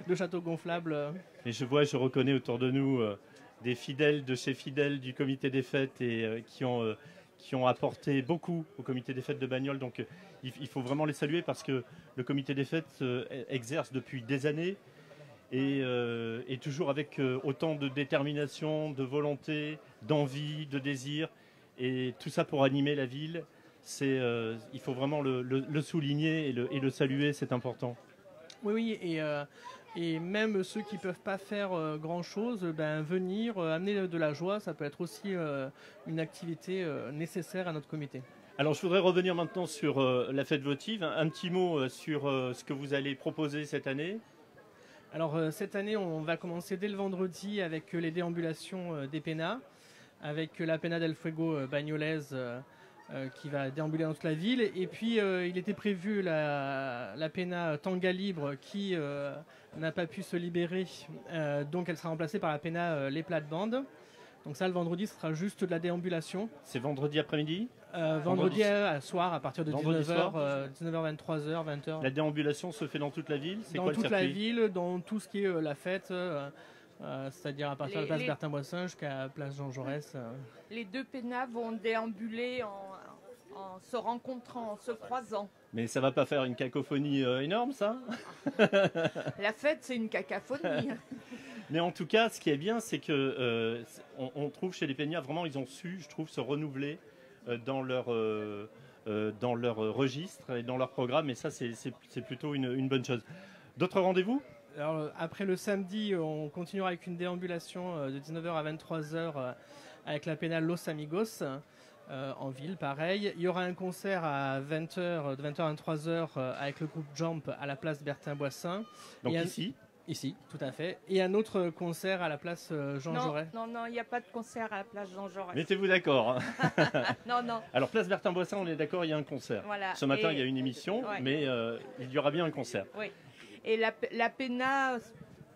de châteaux gonflables. Et je vois, je reconnais autour de nous euh, des fidèles de chez fidèles du comité des fêtes et euh, qui ont... Euh, qui ont apporté beaucoup au comité des fêtes de Bagnols. Donc il, il faut vraiment les saluer parce que le comité des fêtes euh, exerce depuis des années et, euh, et toujours avec euh, autant de détermination, de volonté, d'envie, de désir. Et tout ça pour animer la ville, c'est, euh, il faut vraiment le, le, le souligner et le, et le saluer, c'est important. Oui, oui, et, euh, et même ceux qui ne peuvent pas faire euh, grand-chose, ben, venir, euh, amener de la joie, ça peut être aussi euh, une activité euh, nécessaire à notre comité. Alors je voudrais revenir maintenant sur euh, la fête votive. Un, un petit mot euh, sur euh, ce que vous allez proposer cette année. Alors euh, cette année, on va commencer dès le vendredi avec euh, les déambulations euh, des Pénas, avec euh, la Pena del Fuego euh, bagnolaise euh, euh, qui va déambuler dans toute la ville. Et puis euh, il était prévu la, la Pena Tanga Libre qui euh, n'a pas pu se libérer, euh, donc elle sera remplacée par la Pena euh, Les Plates-Bandes. Donc ça, le vendredi, ce sera juste de la déambulation. C'est vendredi après-midi euh, Vendredi, vendredi à soir, à partir de dix-neuf heures, euh, dix-neuf heures, vingt-trois heures, vingt heures. La déambulation se fait dans toute la ville? Dans quoi, toute la ville, dans tout ce qui est euh, la fête, euh, euh, c'est-à-dire à partir les, de la place les... Bertin-Boissin jusqu'à place Jean Jaurès. Euh. Les deux Pénas vont déambuler en, en se rencontrant, en se croisant. Mais ça ne va pas faire une cacophonie euh, énorme, ça? La fête, c'est une cacophonie. Mais en tout cas, ce qui est bien, c'est que euh, on, on trouve chez les Pénas, vraiment, ils ont su, je trouve, se renouveler dans leur, euh, dans leur registre et dans leur programme. Et ça, c'est, c'est, c'est plutôt une, une bonne chose. D'autres rendez-vous ? Alors, après le samedi, on continuera avec une déambulation de dix-neuf heures à vingt-trois heures avec la pénale Los Amigos euh, en ville, pareil. Il y aura un concert à vingt heures, de vingt heures à vingt-trois heures avec le groupe Jump à la place Bertin-Boissin. Donc et ici un... Ici, tout à fait. Et un autre concert à la place Jean non, Jaurès. Non, non, il n'y a pas de concert à la place Jean Jaurès. Mettez-vous d'accord. Non, non. Alors, place Bertin-Boissin, on est d'accord, il y a un concert. Voilà. Ce matin, il y a une émission, ouais. mais euh, il y aura bien un concert. Oui. Et la, la P E N A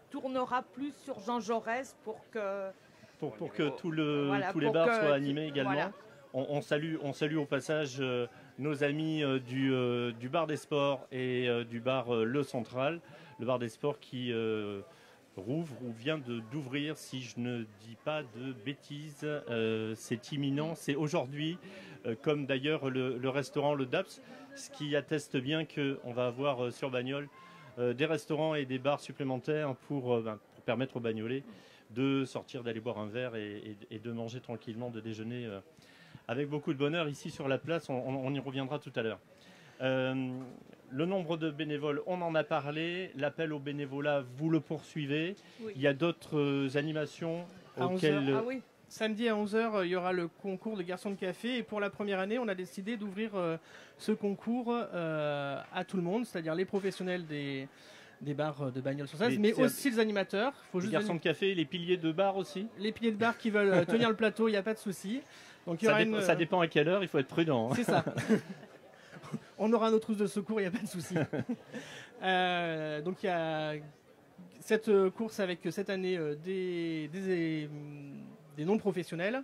tournera plus sur Jean Jaurès pour que... Pour, pour que tout le, voilà, tous les bars soient animés également. Voilà. On, on, salue, on salue au passage euh, nos amis euh, du, euh, du bar des sports et euh, du bar euh, Le Central. Le bar des sports qui euh, rouvre ou vient de, d'ouvrir, si je ne dis pas de bêtises. Euh, c'est imminent, c'est aujourd'hui, euh, comme d'ailleurs le, le restaurant Le Daps, ce qui atteste bien qu'on va avoir euh, sur Bagnols euh, des restaurants et des bars supplémentaires pour, euh, ben, pour permettre aux Bagnolais de sortir, d'aller boire un verre et, et, et de manger tranquillement, de déjeuner euh, avec beaucoup de bonheur. Ici sur la place, on, on y reviendra tout à l'heure. Euh, Le nombre de bénévoles, on en a parlé. L'appel au bénévolat, vous le poursuivez. Oui. Il y a d'autres euh, animations à auxquelles... Ah oui. Samedi à onze heures, il y aura le concours de garçons de café. Et pour la première année, on a décidé d'ouvrir euh, ce concours euh, à tout le monde, c'est-à-dire les professionnels des, des bars de Bagnols-sur-Cèze, mais aussi les animateurs. Faut juste les garçons de café, les piliers de bar aussi. Les piliers de bar qui veulent tenir le plateau, il n'y a pas de souci. Donc, il y aura ça, dépend, une... ça dépend à quelle heure, il faut être prudent. C'est ça. On aura nos trousses de secours, il n'y a pas de souci. euh, donc il y a cette course avec cette année des, des, des non-professionnels,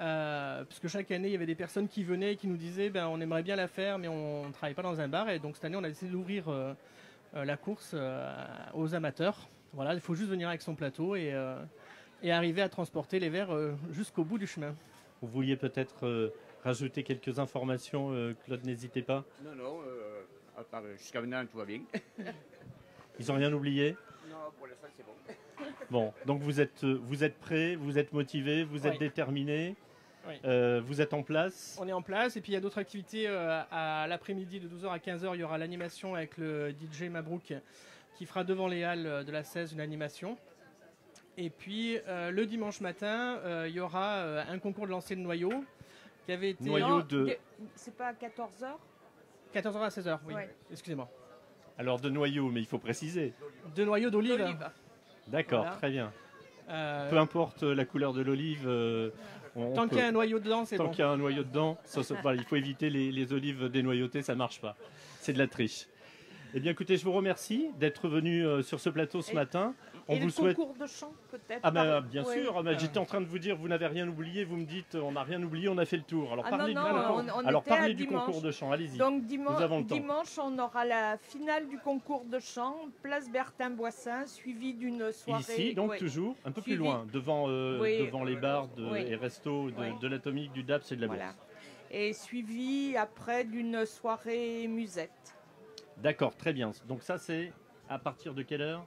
euh, puisque chaque année il y avait des personnes qui venaient et qui nous disaient ben, on aimerait bien la faire mais on ne travaille pas dans un bar. Et donc cette année on a décidé d'ouvrir euh, la course euh, aux amateurs. Voilà, il faut juste venir avec son plateau et, euh, et arriver à transporter les verres euh, jusqu'au bout du chemin. Vous vouliez peut-être... Euh rajouter quelques informations, euh, Claude, n'hésitez pas. Non, non, euh, à part, euh, jusqu'à maintenant, tout va bien. Ils n'ont rien oublié? Non, pour l'instant, c'est bon. Bon, donc vous êtes, vous êtes prêts, vous êtes motivés, vous êtes oui. déterminés, oui. Euh, vous êtes en place? On est en place, et puis il y a d'autres activités. Euh, à, à l'après-midi, de douze heures à quinze heures, il y aura l'animation avec le D J Mabrouk, qui fera devant les Halles de la Cèze une animation. Et puis, euh, le dimanche matin, euh, il y aura euh, un concours de lancer de noyau. Qui avait été noyau de... C'est pas à quatorze heures? quatorze heures à seize heures, oui. Ouais. Excusez-moi. Alors de noyau, mais il faut préciser. De noyau d'olive. d'olive. D'accord, voilà. Très bien. Euh... Peu importe la couleur de l'olive. Euh, on, tant on qu'il y a un noyau dedans, c'est tant bon. Tant qu'il y a un noyau dedans, ça, ça, voilà, il faut éviter les, les olives dénoyautées, ça ne marche pas. C'est de la triche. Eh bien, écoutez, je vous remercie d'être venu euh, sur ce plateau ce et, matin. On et vous le souhaite... concours de chant, peut-être? Ah ben, bien ouais. sûr. Ah ben, j'étais en train de vous dire, vous n'avez rien oublié. Vous me dites, on n'a rien oublié, on a fait le tour. Alors, ah parlez, non, du, non, concours. On, on Alors, parlez du concours de chant, allez-y. Donc, dimanche, nous avons le temps. Dimanche, on aura la finale du concours de chant, place Bertin-Boissin, suivie d'une soirée. Ici, donc, ouais. toujours, un peu suivi. plus loin, devant, euh, oui, devant euh, les bars de, oui. et restos de, oui. de l'Atomique, du D A P S et de la Bourse. Voilà. Et suivie après d'une soirée musette. D'accord, très bien. Donc ça, c'est à partir de quelle heure?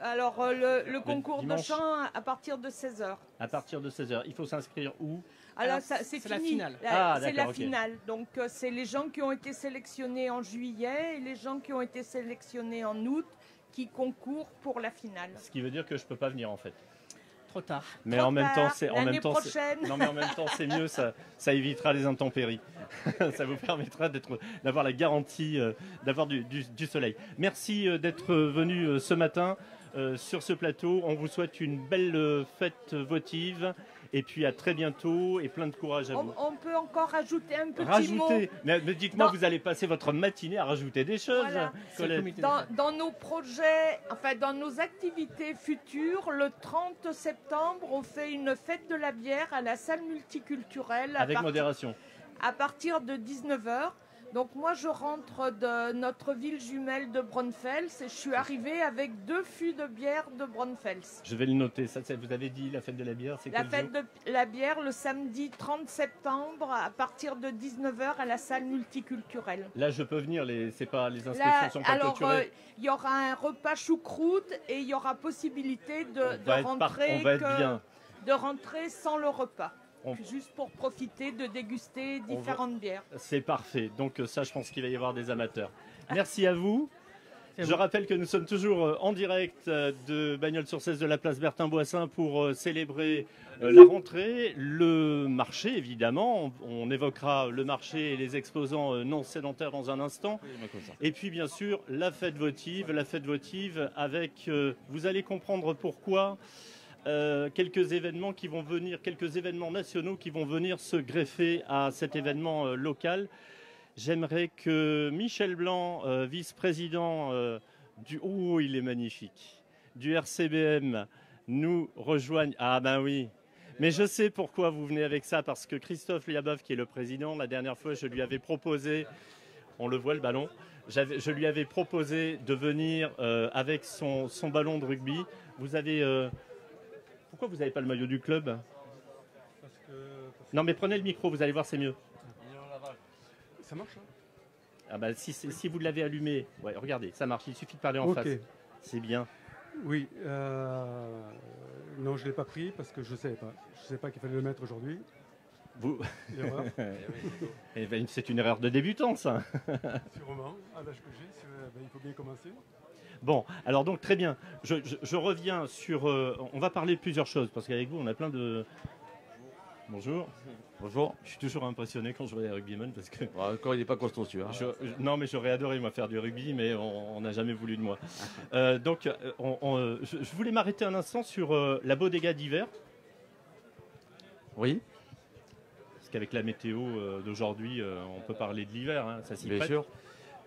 Alors, euh, le, le concours le de chant, à partir de seize heures. À partir de seize heures. Il faut s'inscrire où? Alors, Alors ça, c'est, c'est la finale. La, ah, c'est la okay. finale. Donc, euh, c'est les gens qui ont été sélectionnés en juillet et les gens qui ont été sélectionnés en août qui concourent pour la finale. Ce qui veut dire que je ne peux pas venir, en fait. Trop tard. Mais Trop en même tard, temps, c'est en même temps, prochaine. C'est, non, mais en même temps, c'est mieux. Ça, ça évitera les intempéries. Ça vous permettra d'être, d'avoir la garantie, euh, d'avoir du, du, du soleil. Merci euh, d'être venu euh, ce matin euh, sur ce plateau. On vous souhaite une belle euh, fête votive. Et puis à très bientôt et plein de courage à on, vous. On peut encore rajouter un petit Rajoutez. mot. Mais, mais dites-moi, dans... vous allez passer votre matinée à rajouter des choses, voilà. Colette. Dans, dans nos projets, enfin dans nos activités futures, le trente septembre, on fait une fête de la bière à la salle multiculturelle. Avec partir... modération. À partir de dix-neuf heures. Donc moi, je rentre de notre ville jumelle de Braunfels et je suis arrivée avec deux fûts de bière de Braunfels. Je vais le noter. Ça, vous avez dit la fête de la bière, c'est La fête de la bière le samedi trente septembre à partir de dix-neuf heures à la salle multiculturelle. Là, je peux venir. Les, c'est pas, les inscriptions Là, sont pas alors, clôturées. Il euh, y aura un repas choucroute et il y aura possibilité de, de, rentrer, par, on va être que, bien. de rentrer sans le repas. on... juste pour profiter de déguster différentes va... bières. C'est parfait. Donc ça, je pense qu'il va y avoir des amateurs. Merci à vous. Je rappelle que nous sommes toujours en direct de Bagnols-sur-Cèze de la place Bertin-Boissin pour célébrer la rentrée, le marché évidemment. On évoquera le marché et les exposants non sédentaires dans un instant. Et puis bien sûr la fête votive, la fête votive avec, vous allez comprendre pourquoi, Euh, quelques événements qui vont venir, quelques événements nationaux qui vont venir se greffer à cet événement euh, local. J'aimerais que Michel Blanc, euh, vice-président euh, du... Oh, il est magnifique. Du R C B M, nous rejoigne. Ah ben oui. Mais je sais pourquoi vous venez avec ça, parce que Christophe Liabeuf, qui est le président, la dernière fois, je lui avais proposé... On le voit, le ballon. Je lui avais proposé de venir euh, avec son, son ballon de rugby. Vous avez... Euh, Pourquoi vous n'avez pas le maillot du club? Parce que, parce que... Non mais prenez le micro, vous allez voir, c'est mieux. Ça marche hein? Ah bah, si, si vous l'avez allumé, ouais, regardez, ça marche, il suffit de parler en okay. face. C'est bien. Oui, euh... non je ne l'ai pas pris parce que je ne savais pas. Je ne savais pas qu'il fallait le mettre aujourd'hui. Vous... C'est une erreur de débutant ça. Sûrement, à l'âge que j'ai, il faut bien commencer. Bon, alors donc très bien, je, je, je reviens sur... Euh, on va parler de plusieurs choses, parce qu'avec vous, on a plein de... Bonjour. Bonjour. Je suis toujours impressionné quand je vois les rugbymen, parce que... Bah, quand il n'est pas constant, tu vois. Je, je, non, mais j'aurais adoré, moi, faire du rugby, mais on n'a jamais voulu de moi. euh, donc, on, on, je, je voulais m'arrêter un instant sur euh, la bodega d'hiver. Oui. Parce qu'avec la météo euh, d'aujourd'hui, euh, on peut parler de l'hiver, hein, ça s'y prête. Bien sûr.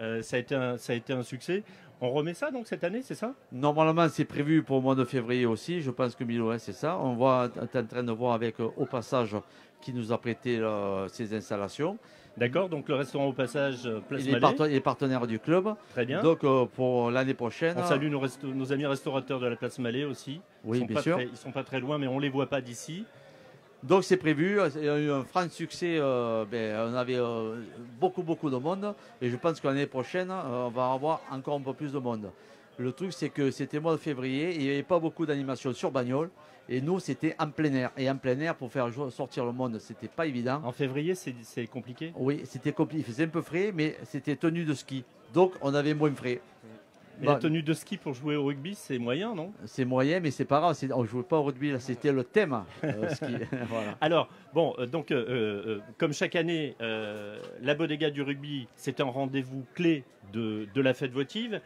Euh, ça, a été un, ça a été un succès. On remet ça donc cette année, c'est ça? Normalement, c'est prévu pour le mois de février aussi. Je pense que Milo, c'est ça. On va être en train de voir avec euh, Au Passage qui nous a prêté euh, ses installations. D'accord, donc le restaurant Au Passage euh, Place Mallet. Il est partenaire, il est partenaire du club. Très bien. Donc euh, pour l'année prochaine. On salue nos, nos amis restaurateurs de la Place Mallet aussi. Oui, bien sûr. Très, ils ne sont pas très loin, mais on ne les voit pas d'ici. Donc c'est prévu, il y a eu un franc succès, euh, ben, on avait euh, beaucoup beaucoup de monde et je pense que l'année prochaine euh, on va avoir encore un peu plus de monde. Le truc c'est que c'était le mois de février, il n'y avait pas beaucoup d'animation sur Bagnols et nous c'était en plein air. Et en plein air pour faire sortir le monde c'était pas évident. En février c'est compliqué? Oui c'était compliqué, il faisait un peu frais mais c'était tenue de ski donc on avait moins frais. Mais bah, la tenue de ski pour jouer au rugby, c'est moyen, non? C'est moyen, mais c'est pas grave. On ne jouait pas au rugby, c'était le thème. Euh, ski. Voilà. Alors, bon, euh, donc, euh, euh, comme chaque année, euh, la bodega du rugby, c'est un rendez-vous clé de, de la fête votive.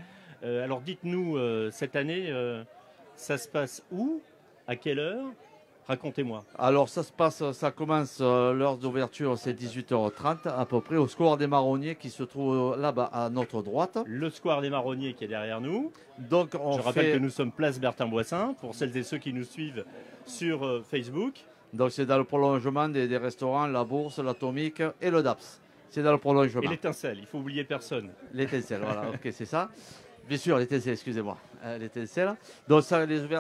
Euh, alors, dites-nous, euh, cette année, euh, ça se passe où? À quelle heure? Racontez-moi. Alors, ça se passe, ça commence, euh, l'heure d'ouverture, c'est dix-huit heures trente à peu près, au square des Marronniers qui se trouve là-bas à notre droite. Le square des Marronniers qui est derrière nous. Donc, on Je rappelle fait... que nous sommes place Bertin-Boissin, pour celles et ceux qui nous suivent sur euh, Facebook. Donc, c'est dans le prolongement des, des restaurants, la Bourse, l'Atomique et le D A P S. C'est dans le prolongement. Et l'étincelle, il ne faut oublier personne. L'étincelle, voilà, ok, c'est ça. Bien sûr, l'étincelle, excusez-moi. Euh, l'étincelle. Donc,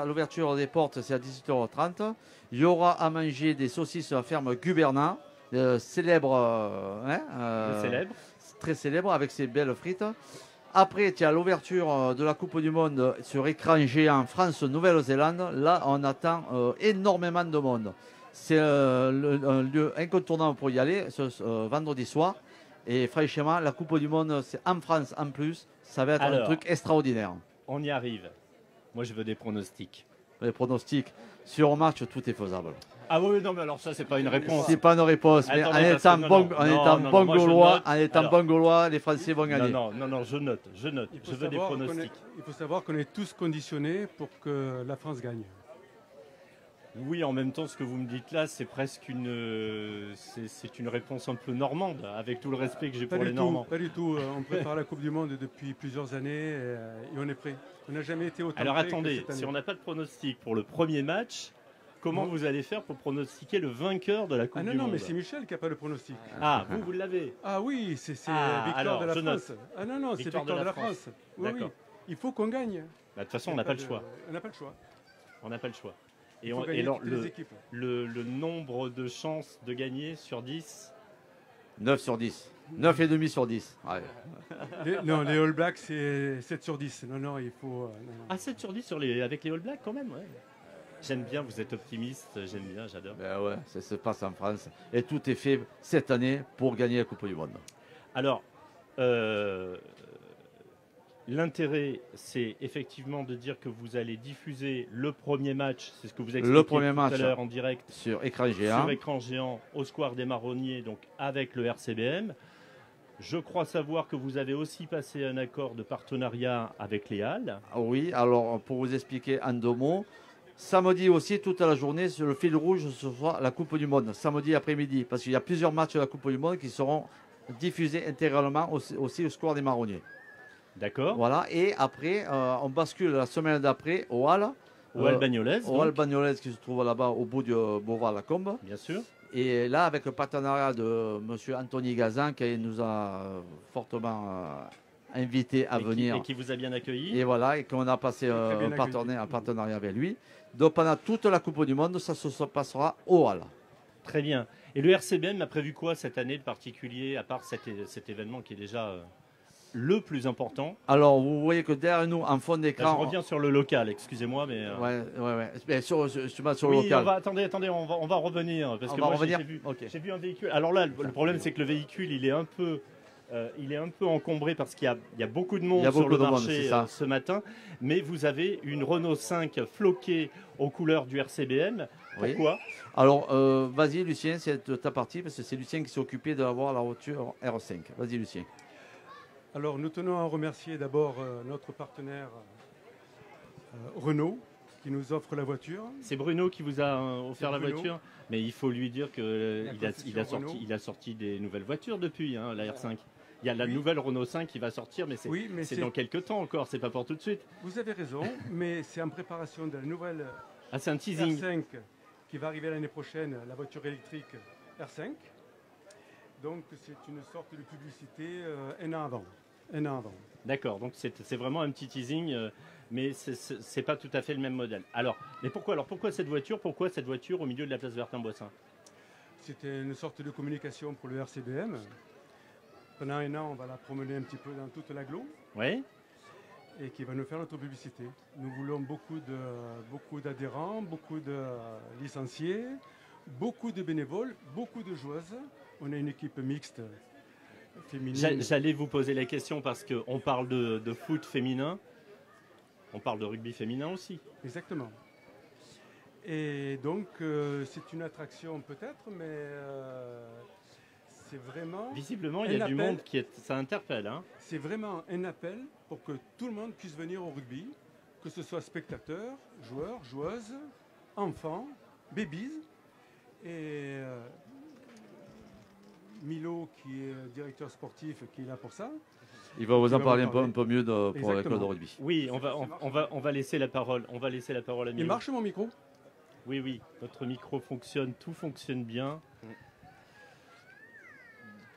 l'ouverture des portes, c'est à dix-huit heures trente. Il y aura à manger des saucisses à la ferme Gubernat, euh, célèbre, euh, hein, euh, très célèbre, très célèbre, avec ses belles frites. Après, il y a l'ouverture de la Coupe du monde sur écran géant France-Nouvelle-Zélande. Là, on attend euh, énormément de monde. C'est euh, un lieu incontournable pour y aller ce euh, vendredi soir. Et franchement, la Coupe du monde, c'est en France en plus. Ça va être Alors, un truc extraordinaire. On y arrive. Moi, je veux des pronostics. Des pronostics. Sur un match, tout est faisable. Ah oui, non, mais alors ça, c'est pas une réponse. C'est pas une réponse. Mais Attends, en étant bon, en étant non, bon non, Gaulois, en étant alors, bon Gaulois, les Français vont gagner. Non, non, non, je note, je note. Je veux des pronostics. Est, il faut savoir qu'on est tous conditionnés pour que la France gagne. Oui, en même temps, ce que vous me dites là, c'est presque une, euh, c'est une réponse un peu normande, avec tout le respect que j'ai pour les Normands. Pas du tout. On prépare la Coupe du monde depuis plusieurs années et, euh, et on est prêt. On n'a jamais été autant prêt. Alors attendez, si on n'a pas de pronostic pour le premier match, comment non. vous allez faire pour pronostiquer le vainqueur de la Coupe ah, non, du non, monde? Ah non, mais c'est Michel qui n'a pas le pronostic. Ah, vous, vous l'avez? Ah oui, c'est ah, victoire alors, de la France. Note. Ah non, non, c'est victoire, victoire de la France. De la France. Oui, oui, il faut qu'on gagne. De bah, toute façon, on n'a pas, pas le choix. On n'a pas le choix. On n'a pas le choix. Et, on, et non, le, le, le nombre de chances de gagner sur dix? neuf sur dix. neuf et demi sur dix. Ouais. Les, non, les All Blacks, c'est sept sur dix. Non, non, il faut... Non. Ah, sept sur dix sur les, avec les All Blacks, quand même, ouais. J'aime bien, vous êtes optimiste, j'aime bien, j'adore. Ben ouais, ça se passe en France. Et tout est fait cette année pour gagner la Coupe du Monde. Alors, euh, l'intérêt, c'est effectivement de dire que vous allez diffuser le premier match, c'est ce que vous expliquiez tout à l'heure en direct. Sur écran géant. Sur écran géant, au Square des Marronniers, donc avec le R C B M. Je crois savoir que vous avez aussi passé un accord de partenariat avec les Halles. Oui, alors pour vous expliquer en deux mots, samedi aussi, toute la journée, sur le fil rouge, ce sera la Coupe du Monde, samedi après-midi, parce qu'il y a plusieurs matchs de la Coupe du Monde qui seront diffusés intégralement aussi, aussi au Square des Marronniers. D'accord. Voilà, et après, euh, on bascule la semaine d'après au Halles. Au Halles Bagnolaise. Au Halles Bagnolaise qui se trouve là-bas au bout du euh, boulevard Lacombe. Bien sûr. Et là, avec le partenariat de M. Anthony Gazan, qui nous a fortement euh, invités à et venir. Qui, et qui vous a bien accueilli. Et voilà, et qu'on a passé euh, un, partenariat, un partenariat avec lui. Donc pendant toute la Coupe du Monde, ça se passera au Halles. Très bien. Et le R C B M a prévu quoi cette année de particulier, à part cet, cet événement qui est déjà... Euh... le plus important. Alors, vous voyez que derrière nous, en fond d'écran... Je reviens sur le local, excusez-moi, mais... Euh... Ouais, ouais, ouais. Mais sur, sur, sur, sur oui, le local. On va, attendez, attendez, on va, on va revenir. Parce on que va moi, revenir. J'ai vu, okay. J'ai vu un véhicule. Alors là, le, le problème, c'est que le véhicule, il est un peu, euh, il est un peu encombré parce qu'il y a, il y a beaucoup de monde beaucoup sur le marché monde, euh, ce matin. Mais vous avez une Renault cinq floquée aux couleurs du R C B M. Pourquoi ? Oui. Alors, euh, vas-y, Lucien, c'est ta partie, parce que c'est Lucien qui s'est occupé d'avoir la voiture R cinq. Vas-y, Lucien. Alors, nous tenons à remercier d'abord euh, notre partenaire euh, Renault qui nous offre la voiture. C'est Bruno qui vous a euh, offert la voiture, mais il faut lui dire qu'il euh, a, il a, sorti, il a sorti des nouvelles voitures depuis, hein, la R cinq. Il y a la oui. nouvelle Renault cinq qui va sortir, mais c'est oui, dans quelques temps encore, c'est pas pour tout de suite. Vous avez raison, mais c'est en préparation de la nouvelle ah, un teasing. R cinq qui va arriver l'année prochaine, la voiture électrique R cinq. Donc c'est une sorte de publicité euh, un an avant. D'accord, donc c'est vraiment un petit teasing, euh, mais ce n'est pas tout à fait le même modèle. Alors, mais pourquoi, alors pourquoi, cette voiture, pourquoi cette voiture au milieu de la place Bertin-Boissin? C'était une sorte de communication pour le R C B M. Pendant un an, on va la promener un petit peu dans toute l'agglo. Oui. Et qui va nous faire notre publicité. Nous voulons beaucoup de, beaucoup d'adhérents, beaucoup de licenciés, beaucoup de bénévoles, beaucoup de joueuses. On a une équipe mixte. J'allais vous poser la question parce qu'on parle de, de foot féminin, on parle de rugby féminin aussi. Exactement. Et donc, euh, c'est une attraction peut-être, mais euh, c'est vraiment... Visiblement, il y a du monde qui est... Ça interpelle. Hein. C'est vraiment un appel pour que tout le monde puisse venir au rugby, que ce soit spectateurs, joueurs, joueuses, enfants, babies et... Euh, Milo, qui est directeur sportif, qui est là pour ça. Il va vous en parler un peu, un peu mieux de, pour la Croix de Rugby. Oui, on va, on, on, va, on va laisser la parole. On va laisser la parole à Milo. Il marche mon micro? Oui, oui. Votre micro fonctionne, tout fonctionne bien.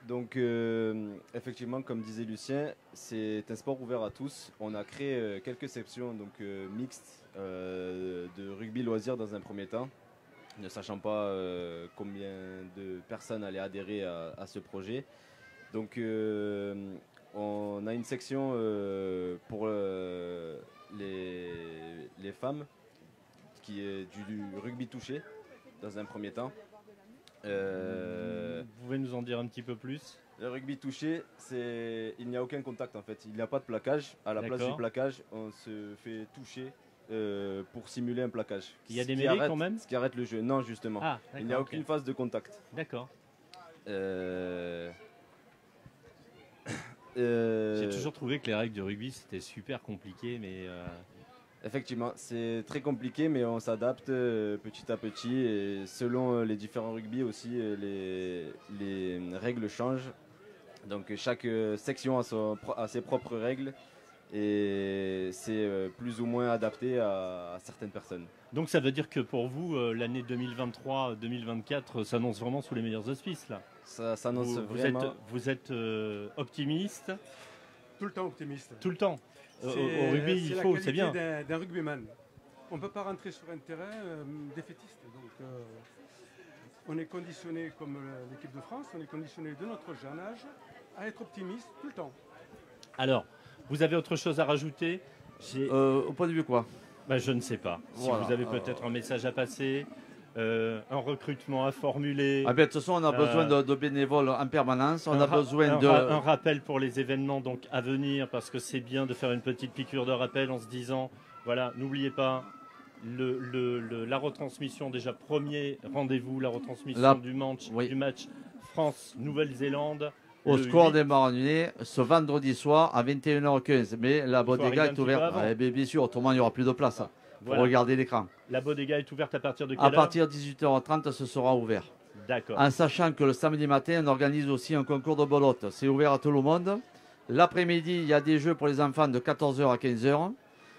Donc, euh, effectivement, comme disait Lucien, c'est un sport ouvert à tous. On a créé euh, quelques sections donc euh, mixtes euh, de rugby loisirs dans un premier temps. Ne sachant pas euh, combien de personnes allaient adhérer à, à ce projet. Donc euh, on a une section euh, pour euh, les, les femmes qui est du, du rugby touché dans un premier temps. Euh, Vous pouvez nous en dire un petit peu plus? Le rugby touché, c'est il n'y a aucun contact en fait, il n'y a pas de plaquage. À la place du plaquage, on se fait toucher. Euh, pour simuler un plaquage. Il y a des mêlées quand même? Ce qui arrête le jeu. Non, justement. Ah, il n'y a aucune okay. phase de contact. D'accord. Euh... euh... J'ai toujours trouvé que les règles du rugby, c'était super compliqué, mais... Euh... Effectivement, c'est très compliqué, mais on s'adapte euh, petit à petit. Et selon euh, les différents rugby aussi, euh, les, les règles changent. Donc chaque euh, section a, son, a ses propres règles. Et c'est plus ou moins adapté à certaines personnes. Donc ça veut dire que pour vous, l'année deux mille vingt-trois deux mille vingt-quatre s'annonce vraiment sous les meilleurs auspices là. Ça s'annonce vraiment. Êtes, vous êtes euh, optimiste? Tout le temps optimiste. Tout le temps. Au, au rugby, il faut, c'est bien. D'un rugbyman. On ne peut pas rentrer sur un terrain euh, défaitiste. Donc euh, on est conditionné comme l'équipe de France, on est conditionné de notre jeune âge à être optimiste tout le temps. Alors. Vous avez autre chose à rajouter? euh, Au point de vue quoi? bah, je ne sais pas. Si voilà, vous avez peut-être euh... un message à passer, euh, un recrutement à formuler. Ah ben, de toute façon, on a euh... besoin de, de bénévoles en permanence. On un a besoin un de. Un rappel pour les événements donc à venir, parce que c'est bien de faire une petite piqûre de rappel en se disant voilà, n'oubliez pas. Le, le, le, la retransmission, déjà premier rendez-vous, la retransmission la... du match, oui. du match France-Nouvelle-Zélande. Au score des Marronniers, ce vendredi soir à vingt et une heures quinze. Mais la bodega est ouverte. Eh bien, bien sûr, autrement, il n'y aura plus de place hein, voilà. pour regarder l'écran. La bodega est ouverte à partir de quelle heure ? À partir de dix-huit heures trente, ce sera ouvert. D'accord. En sachant que le samedi matin, on organise aussi un concours de belote. C'est ouvert à tout le monde. L'après-midi, il y a des jeux pour les enfants de quatorze heures à quinze heures.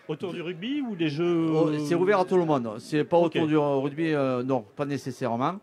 Autour du rugby ou des jeux... C'est ouvert à tout le monde. C'est pas okay. autour du rugby, euh, non, pas nécessairement.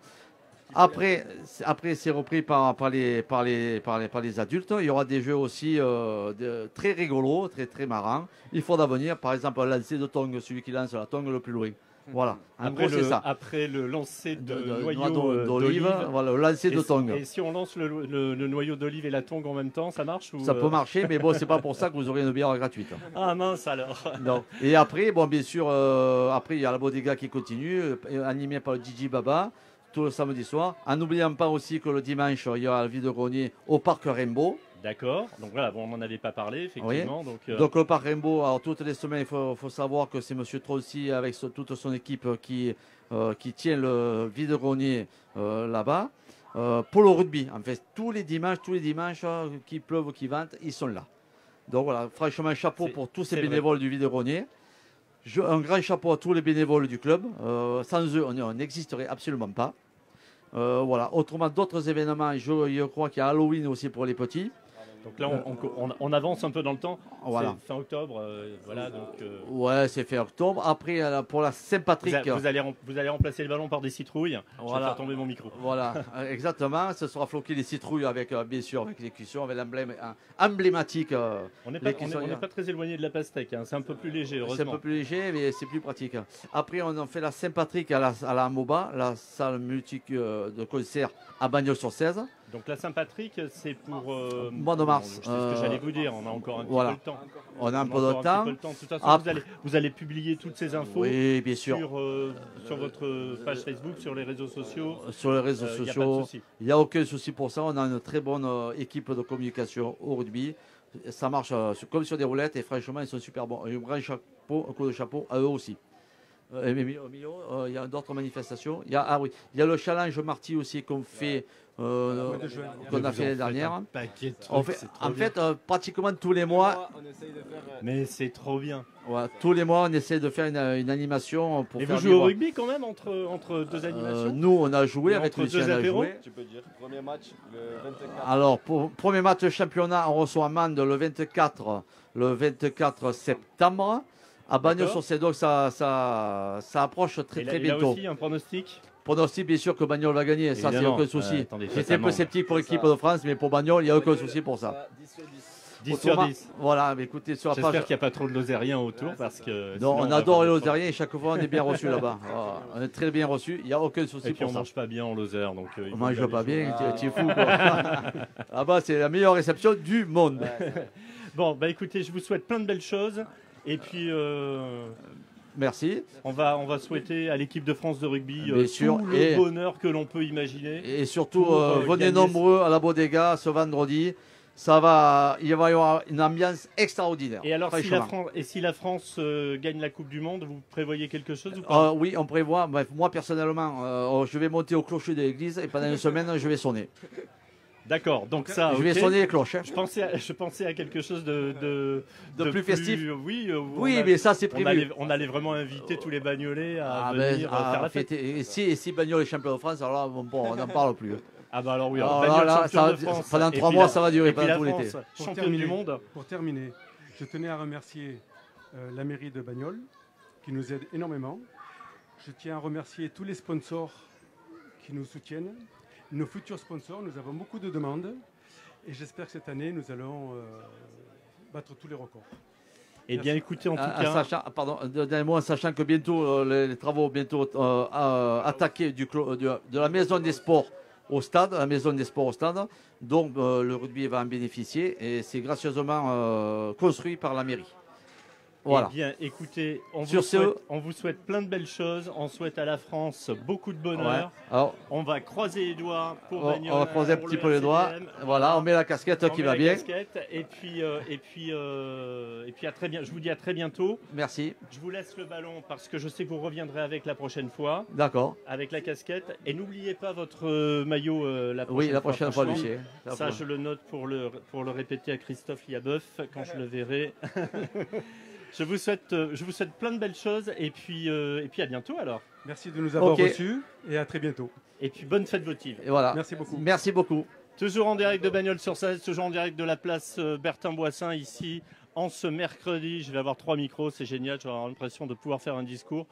Après, après c'est repris par, par, les, par, les, par, les, par les adultes. Il y aura des jeux aussi euh, de, très rigolos, très, très marrants. Il faudra venir, par exemple, un lancer de tongue, celui qui lance la tongue le plus loin. Voilà, en après gros, le, ça. Après le lancer de, de noyau d'olive, voilà, le lancer de tongue. Et si on lance le, le, le noyau d'olive et la tongue en même temps, ça marche ou Ça euh... peut marcher, mais bon, c'est pas pour ça que vous aurez une bière gratuite. Ah mince alors. Non. Et après, bon, bien sûr, euh, après il y a la bodega qui continue, euh, animée par Gigi Baba, tout le samedi soir. En n'oubliant pas aussi que le dimanche, il y a la vie de grenier au parc Rainbow. D'accord, donc voilà, bon, on n'en avait pas parlé, effectivement. Oui. Donc, euh... donc le parc Rainbow, alors, toutes les semaines, il faut, faut savoir que c'est M. Trossi avec so, toute son équipe qui, euh, qui tient le vide-grenier euh, là-bas. Euh, pour le rugby, en fait, tous les dimanches, tous les dimanches, euh, qu'il pleuve ou qu'il vente, ils sont là. Donc voilà, franchement, chapeau pour tous ces bénévoles vrai. du vide-grenier. Un grand chapeau à tous les bénévoles du club. Euh, sans eux, on n'existerait absolument pas. Euh, voilà, autrement, d'autres événements, je, je crois qu'il y a Halloween aussi pour les petits. Donc là, on, on, on avance un peu dans le temps. Voilà. Fin octobre, euh, voilà. Donc, euh... ouais, c'est fin octobre. Après, pour la Saint-Patrick, vous, vous allez vous allez remplacer le ballon par des citrouilles. Voilà. Je vais faire tomber mon micro. Voilà, exactement. Ce sera floqué les citrouilles avec, euh, bien sûr, avec les cuissons, avec l'emblème euh, emblématique. Euh, on n'est pas, pas très éloigné de la pastèque. Hein. C'est un peu plus léger, heureusement. C'est un peu plus léger, mais c'est plus pratique. Après, on en fait la Saint-Patrick à la, à la MOBA, la salle multique euh, de concert à Bagnols-sur-Cèze. Donc la Saint-Patrick, c'est pour... Euh, mois de mars. C'est ce que j'allais vous dire, on a encore un voilà. petit peu de temps. On a un, on peu, de temps. un peu de temps. De toute façon, vous allez, vous allez publier toutes ces infos oui, bien sûr. Sur, euh, sur votre page Facebook, sur les réseaux sociaux. Sur les réseaux euh, sociaux, il n'y a, a aucun souci pour ça. On a une très bonne euh, équipe de communication au rugby. Ça marche euh, comme sur des roulettes et franchement, ils sont super bons. Un grand chapeau, un coup de chapeau à eux aussi. Euh, mais au milieu, euh, il y a d'autres manifestations. Il y a, ah oui, il y a le challenge Marty aussi qu'on fait, euh, qu'on a fait l'année dernière. Trucs, on fait, en bien. fait, euh, pratiquement tous les mois. mois de faire... Mais c'est trop bien. Ouais, tous les mois, on essaie de faire une, une animation. Pour Et faire vous jouez au rugby quand même entre, entre deux animations euh, Nous, on a joué Et avec Lucien. Tu peux dire premier match le vingt-quatre. Alors, pour, premier match championnat, on reçoit Mende le vingt-quatre, le vingt-quatre septembre. À Bagnols-sur-Cèze, donc ça, ça, ça approche très là, très bientôt. Il y a aussi un pronostic Pronostic, bien sûr, que Bagnols va gagner, Évidemment. ça, c'est aucun souci. Euh, J'étais un peu sceptique pour l'équipe de France, mais pour Bagnols, il n'y a aucun souci pour ça. dix sur dix. Voilà, mais écoutez, sur la page. J'espère qu'il n'y a pas trop de Lozériens autour ouais, parce que. Non, on adore les Lozériens et chaque fois on est bien reçus là-bas. Voilà. On est très bien reçus, il n'y a aucun souci et puis pour on ça. On ne mange pas bien en Lozère. Donc, euh, on ne mange pas bien, tu es fou. Là-bas, c'est la meilleure réception du monde. Bon, bah écoutez, je vous souhaite plein de belles choses. Et puis, euh, merci. On va, on va souhaiter à l'équipe de France de rugby euh, sûr, tout le bonheur que l'on peut imaginer. Et surtout, euh, venez nombreux à la bodega ce vendredi. Ça va, il va y avoir une ambiance extraordinaire. Et alors, si la, France, et si la France euh, gagne la Coupe du Monde, vous prévoyez quelque chose ou pas? euh, Oui, on prévoit. Bref, moi, personnellement, euh, je vais monter au clocher de l'église et pendant une semaine, je vais sonner. D'accord, donc ça. Je vais okay. sonner les cloches. Hein. Je, pensais à, je pensais à quelque chose de. De, de, de plus festif. Plus, oui, oui a, mais ça, c'est prévu. On allait, on allait vraiment inviter tous les Bagnolais à ah venir ben, à faire à la fête. Et si, et si Bagnols est champion de France, alors là, bon, on n'en parle plus. Ah, bah alors oui, alors, Bagnols là, champion ça, de France. Pendant trois mois, la, ça va durer, pendant tout l'été. Champion du monde. Pour terminer, je tenais à remercier euh, la mairie de Bagnols, qui nous aide énormément. Je tiens à remercier tous les sponsors qui nous soutiennent. Nos futurs sponsors, nous avons beaucoup de demandes et j'espère que cette année, nous allons euh, battre tous les records. Eh bien, écoutez, en tout à, cas... À sachant, pardon, dernier mot, en sachant que bientôt, euh, les, les travaux bientôt euh, euh, attaqués du, de, de la maison des sports au stade, la maison des sports au stade, donc euh, le rugby va en bénéficier et c'est gracieusement euh, construit par la mairie. Voilà. Eh bien, écoutez, on vous, souhaite, on vous souhaite plein de belles choses. On souhaite à la France beaucoup de bonheur. Ouais. Alors, on va croiser les doigts pour Bagnols. On va croiser un petit peu les doigts. Voilà, on met la casquette qui va bien. Et puis, euh, et puis, euh, et puis à très bien. Je vous dis à très bientôt. Merci. Je vous laisse le ballon parce que je sais que vous reviendrez avec la prochaine fois. D'accord. Avec la casquette. Et n'oubliez pas votre euh, maillot euh, la prochaine fois. Oui, la prochaine fois, fois Lucien. Ça, je le note pour le pour le répéter à Christophe Liabeuf quand je le verrai. Je vous souhaite, je vous souhaite plein de belles choses et puis, euh, et puis à bientôt alors. Merci de nous avoir okay. reçus et à très bientôt. Et puis bonne fête votive. Et voilà. Merci beaucoup. Merci beaucoup. Toujours en direct de Bagnols-sur-Cèze, toujours en direct de la place Bertin-Boissin ici. En ce mercredi, je vais avoir trois micros, c'est génial, je vais avoir l'impression de pouvoir faire un discours.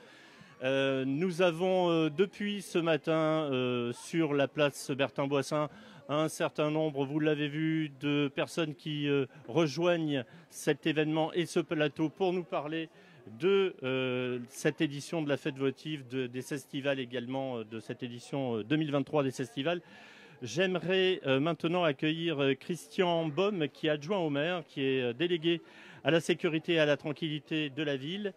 Euh, nous avons euh, depuis ce matin euh, sur la place Bertin-Boissin un certain nombre, vous l'avez vu, de personnes qui euh, rejoignent cet événement et ce plateau pour nous parler de euh, cette édition de la fête votive, de, des festivals également, de cette édition deux mille vingt-trois des festivals. J'aimerais euh, maintenant accueillir euh, Christian Baum, qui est adjoint au maire, qui est euh, délégué à la sécurité et à la tranquillité de la ville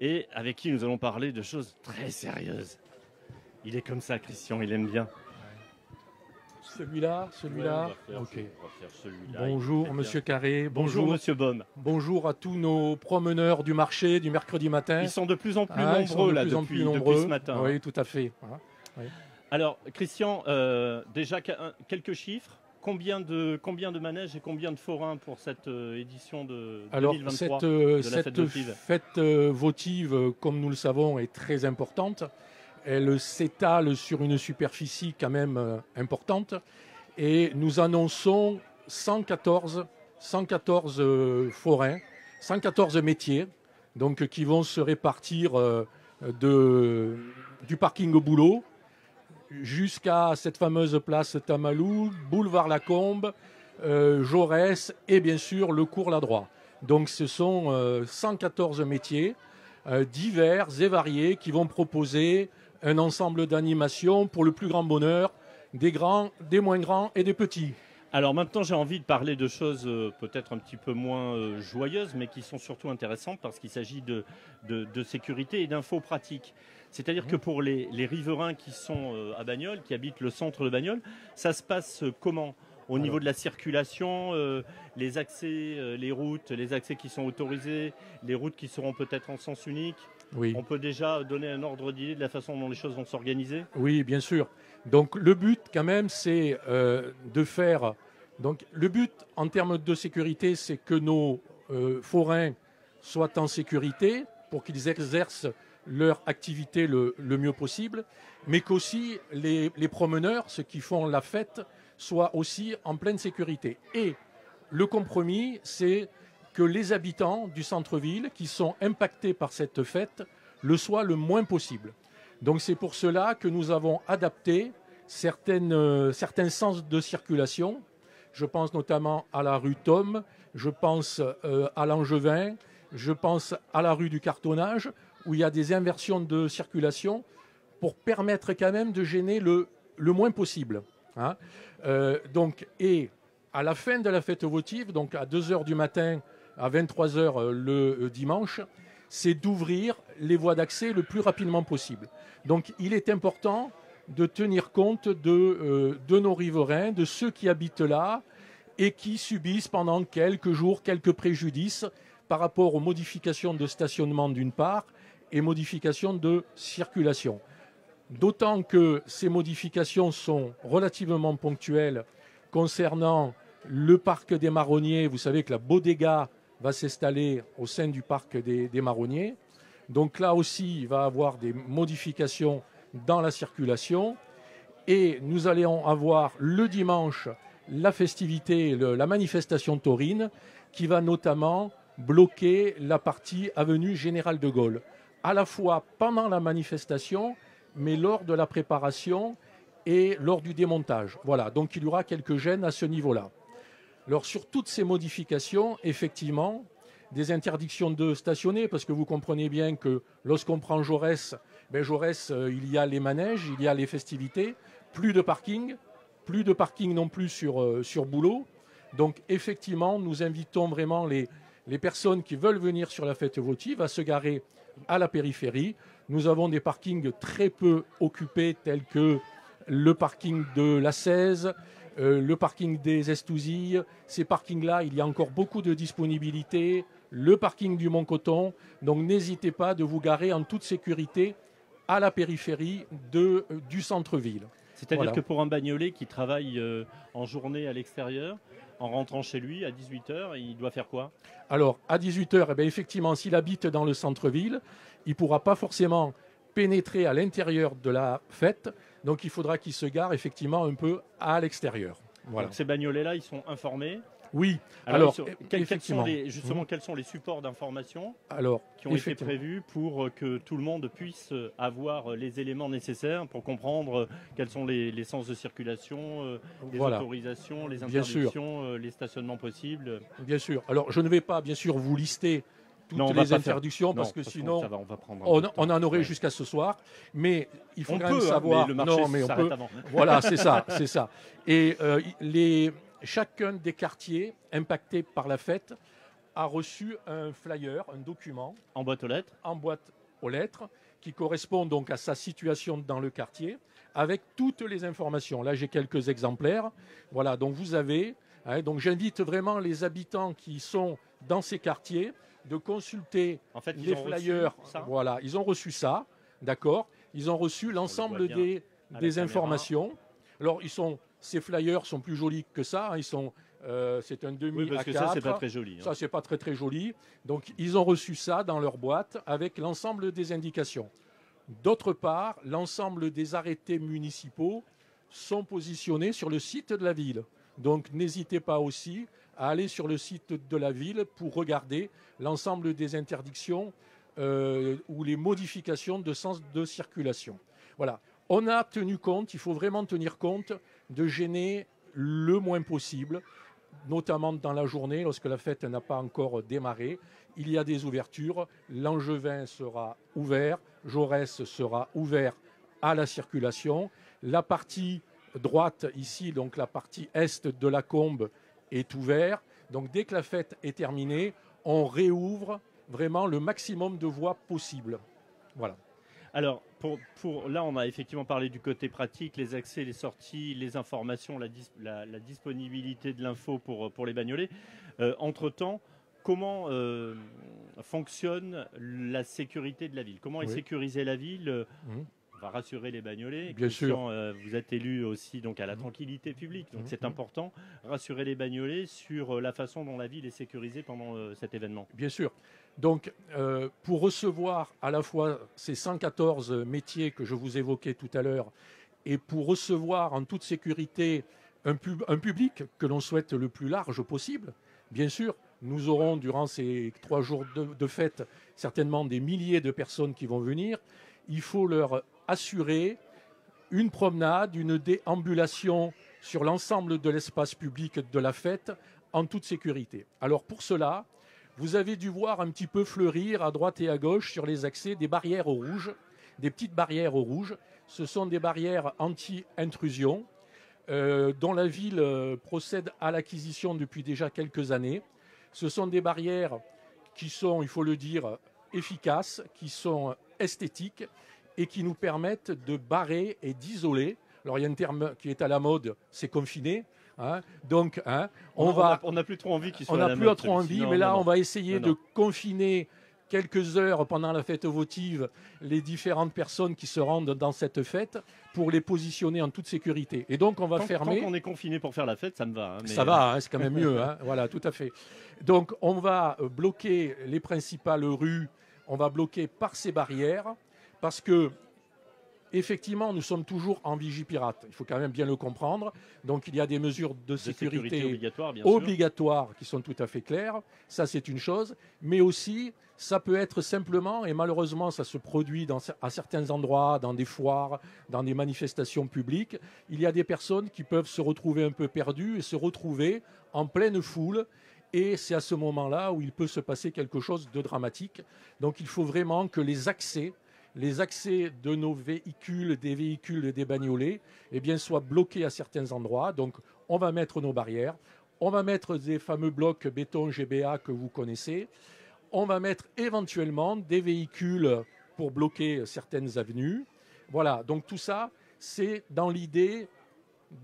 et avec qui nous allons parler de choses très sérieuses. Il est comme ça, Christian, il aime bien. Celui-là, celui-là. Ouais, okay. celui bonjour, monsieur Carré. Bonjour, bonjour, monsieur Baum. Bonjour à tous nos promeneurs du marché du mercredi matin. Ils sont de plus en plus ah, nombreux, ils sont de là, plus depuis, en plus nombreux. depuis ce matin. Oui, tout à fait. Voilà. Oui. Alors, Christian, euh, déjà quelques chiffres. Combien de, combien de manèges et combien de forains pour cette euh, édition de deux mille vingt-trois? Alors, cette, euh, de la cette fête votive, fête, euh, votive, comme nous le savons, est très importante. Elle s'étale sur une superficie quand même euh, importante et nous annonçons cent quatorze, cent quatorze euh, forains, cent quatorze métiers donc, euh, qui vont se répartir euh, de, du parking au boulot jusqu'à cette fameuse place Tamalou, boulevard Lacombe, euh, Jaurès et bien sûr le cours Ladroit. Donc ce sont euh, cent quatorze métiers euh, divers et variés qui vont proposer un ensemble d'animations pour le plus grand bonheur des grands, des moins grands et des petits. Alors maintenant, j'ai envie de parler de choses euh, peut-être un petit peu moins euh, joyeuses, mais qui sont surtout intéressantes parce qu'il s'agit de, de, de sécurité et d'infos pratiques. C'est-à-dire que pour les, les riverains qui sont euh, à Bagnols, qui habitent le centre de Bagnols, ça se passe euh, comment ? Au niveau de la circulation, euh, les accès, euh, les routes, les accès qui sont autorisés, les routes qui seront peut-être en sens unique. Oui. On peut déjà donner un ordre d'idée de la façon dont les choses vont s'organiser? Oui, bien sûr. Donc le but quand même, c'est euh, de faire... Donc le but en termes de sécurité, c'est que nos euh, forains soient en sécurité pour qu'ils exercent leur activité le, le mieux possible, mais qu'aussi les, les promeneurs, ceux qui font la fête, soient aussi en pleine sécurité. Et le compromis, c'est... que les habitants du centre-ville qui sont impactés par cette fête le soient le moins possible. Donc c'est pour cela que nous avons adapté certaines, euh, certains sens de circulation. Je pense notamment à la rue Thom, je pense euh, à l'Angevin, je pense à la rue du Cartonnage, où il y a des inversions de circulation pour permettre quand même de gêner le, le moins possible. Hein. Euh, donc, et à la fin de la fête votive, donc à deux heures du matin, à vingt-trois heures le dimanche, c'est d'ouvrir les voies d'accès le plus rapidement possible. Donc il est important de tenir compte de, euh, de nos riverains, de ceux qui habitent là et qui subissent pendant quelques jours quelques préjudices par rapport aux modifications de stationnement d'une part et modifications de circulation. D'autant que ces modifications sont relativement ponctuelles concernant le parc des marronniers. Vous savez que la bodega va s'installer au sein du parc des, des marronniers. Donc là aussi, il va y avoir des modifications dans la circulation. Et nous allons avoir le dimanche la festivité, le, la manifestation taurine, qui va notamment bloquer la partie avenue Général de Gaulle, à la fois pendant la manifestation, mais lors de la préparation et lors du démontage. Voilà, donc il y aura quelques gênes à ce niveau-là. Alors sur toutes ces modifications, effectivement, des interdictions de stationner, parce que vous comprenez bien que lorsqu'on prend Jaurès, ben Jaurès, euh, il y a les manèges, il y a les festivités, plus de parking, plus de parking non plus sur, euh, sur Boulot. Donc effectivement, nous invitons vraiment les, les personnes qui veulent venir sur la fête votive à se garer à la périphérie. Nous avons des parkings très peu occupés tels que le parking de la Cèze, euh, le parking des Estousilles. Ces parkings-là, il y a encore beaucoup de disponibilité. Le parking du Mont-Coton. Donc n'hésitez pas de vous garer en toute sécurité à la périphérie de, euh, du centre-ville. C'est-à-dire voilà. que pour un bagnolais qui travaille euh, en journée à l'extérieur, en rentrant chez lui à dix-huit heures, il doit faire quoi? Alors, à dix-huit heures, eh bien, effectivement, s'il habite dans le centre-ville, il ne pourra pas forcément pénétrer à l'intérieur de la fête. Donc, il faudra qu'il se gare, effectivement, un peu à l'extérieur. Voilà. Donc, ces bagnolets-là, ils sont informés? Oui. Alors, Alors quels, quels sont les, justement, mmh. quels sont les supports d'information qui ont été prévus pour que tout le monde puisse avoir les éléments nécessaires pour comprendre quels sont les, les sens de circulation, les voilà. autorisations, les interdictions, les stationnements possibles? Bien sûr. Alors, je ne vais pas, bien sûr, vous lister toutes non, les interdictions faire... parce non, que sinon, va, on, va on, on en aurait ouais. jusqu'à ce soir. Mais il faut on quand peut, même savoir... Mais le marché non, mais on peut... avant. Voilà, c'est ça, c'est ça. Et euh, les... Chacun des quartiers impactés par la fête a reçu un flyer, un document. En boîte aux lettres. En boîte aux lettres, qui correspond donc à sa situation dans le quartier, avec toutes les informations. Là, j'ai quelques exemplaires. Voilà, donc vous avez... Hein, donc j'invite vraiment les habitants qui sont dans ces quartiers de consulter en fait, les flyers. Voilà, ils ont reçu ça, d'accord. Ils ont reçu l'ensemble des, des informations. Alors, ils sont... Ces flyers sont plus jolis que ça. Hein, ils sont, euh, c'est un demi oui, parce A quatre. Que ça, c'est pas très joli. Hein. Ça, c'est pas très très joli. Donc, ils ont reçu ça dans leur boîte avec l'ensemble des indications. D'autre part, l'ensemble des arrêtés municipaux sont positionnés sur le site de la ville. Donc, n'hésitez pas aussi à aller sur le site de la ville pour regarder l'ensemble des interdictions euh, ou les modifications de sens de circulation. Voilà. On a tenu compte, il faut vraiment tenir compte de gêner le moins possible, notamment dans la journée, lorsque la fête n'a pas encore démarré. Il y a des ouvertures, l'Angevin sera ouvert, Jaurès sera ouvert à la circulation. La partie droite ici, donc la partie est de la Combe, est ouverte. Donc dès que la fête est terminée, on réouvre vraiment le maximum de voies possibles. Voilà. Alors, pour, pour, là, on a effectivement parlé du côté pratique, les accès, les sorties, les informations, la, dis, la, la disponibilité de l'info pour, pour les bagnolets. Euh, entre-temps, comment euh, fonctionne la sécurité de la ville? Comment oui. est sécurisée la ville? mmh. On va rassurer les bagnolets. Bien Christian, sûr. Euh, vous êtes élu aussi donc, à la tranquillité publique, donc mmh. c'est mmh. important. Rassurer les bagnolets sur la façon dont la ville est sécurisée pendant euh, cet événement. Bien sûr. Donc, euh, pour recevoir à la fois ces cent quatorze métiers que je vous évoquais tout à l'heure et pour recevoir en toute sécurité un, pub, un public que l'on souhaite le plus large possible, bien sûr, nous aurons durant ces trois jours de, de fête certainement des milliers de personnes qui vont venir. Il faut leur assurer une promenade, une déambulation sur l'ensemble de l'espace public de la fête en toute sécurité. Alors, pour cela... Vous avez dû voir un petit peu fleurir à droite et à gauche sur les accès des barrières au rouge, des petites barrières au rouge. Ce sont des barrières anti-intrusion euh, dont la ville euh, procède à l'acquisition depuis déjà quelques années. Ce sont des barrières qui sont, il faut le dire, efficaces, qui sont esthétiques et qui nous permettent de barrer et d'isoler. Alors il y a un terme qui est à la mode, c'est confiné. Hein, donc, hein, on, on va, on n'a plus trop envie qu'ils soient. On n'a plus trop envie, non, mais là, non, non. on va essayer non, non. de confiner quelques heures pendant la fête votive les différentes personnes qui se rendent dans cette fête pour les positionner en toute sécurité. Et donc, on va tant, fermer. Tant qu'on est confiné pour faire la fête, ça me va. Hein, mais... Ça va, hein, c'est quand même mieux. Hein, voilà, tout à fait. Donc, on va bloquer les principales rues. On va bloquer par ces barrières parce que. Effectivement, nous sommes toujours en vigipirate. Il faut quand même bien le comprendre. Donc, il y a des mesures de sécurité, de sécurité obligatoire, bien obligatoires sûr. qui sont tout à fait claires. Ça, c'est une chose. Mais aussi, ça peut être simplement, et malheureusement, ça se produit dans, à certains endroits, dans des foires, dans des manifestations publiques. Il y a des personnes qui peuvent se retrouver un peu perdues et se retrouver en pleine foule. Et c'est à ce moment-là où il peut se passer quelque chose de dramatique. Donc, il faut vraiment que les accès... les accès de nos véhicules, des véhicules des bagnolets, eh bien, soient bloqués à certains endroits. Donc, on va mettre nos barrières, On va mettre des fameux blocs béton G B A que vous connaissez. On va mettre éventuellement des véhicules pour bloquer certaines avenues. Voilà, donc tout ça, c'est dans l'idée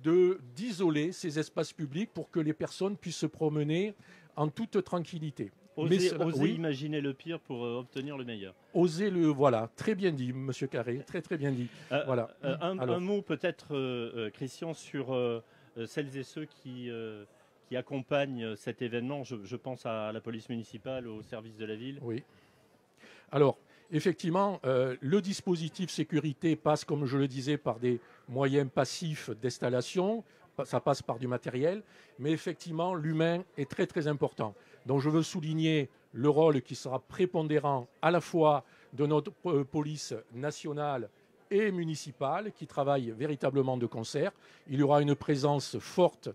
d'isoler ces espaces publics pour que les personnes puissent se promener en toute tranquillité. Oser, Mais, oser oui. imaginer le pire pour euh, obtenir le meilleur. Oser le, voilà, très bien dit, Monsieur Carré, très très bien dit. Euh, voilà. euh, un, un mot peut-être, euh, Christian, sur euh, celles et ceux qui, euh, qui accompagnent cet événement. Je, je pense à la police municipale, au service de la ville. Oui. Alors, effectivement, euh, le dispositif sécurité passe, comme je le disais, par des moyens passifs d'installation. Ça passe par du matériel, mais effectivement, l'humain est très très important. Donc je veux souligner le rôle qui sera prépondérant à la fois de notre police nationale et municipale, qui travaille véritablement de concert. Il y aura une présence forte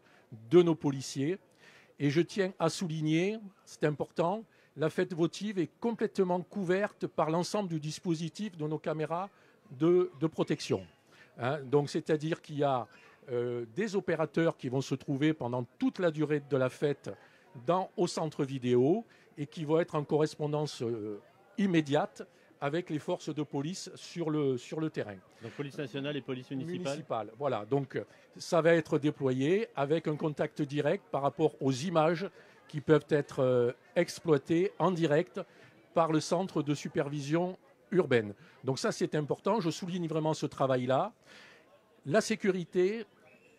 de nos policiers. Et je tiens à souligner, c'est important, la fête votive est complètement couverte par l'ensemble du dispositif de nos caméras de, de protection. Hein, donc c'est-à-dire qu'il y a Euh, des opérateurs qui vont se trouver pendant toute la durée de la fête dans, au centre vidéo et qui vont être en correspondance euh, immédiate avec les forces de police sur le, sur le terrain. Donc police nationale et police municipale. Municipale, voilà. Donc ça va être déployé avec un contact direct par rapport aux images qui peuvent être euh, exploitées en direct par le centre de supervision urbaine. Donc ça, c'est important. Je souligne vraiment ce travail-là. La sécurité,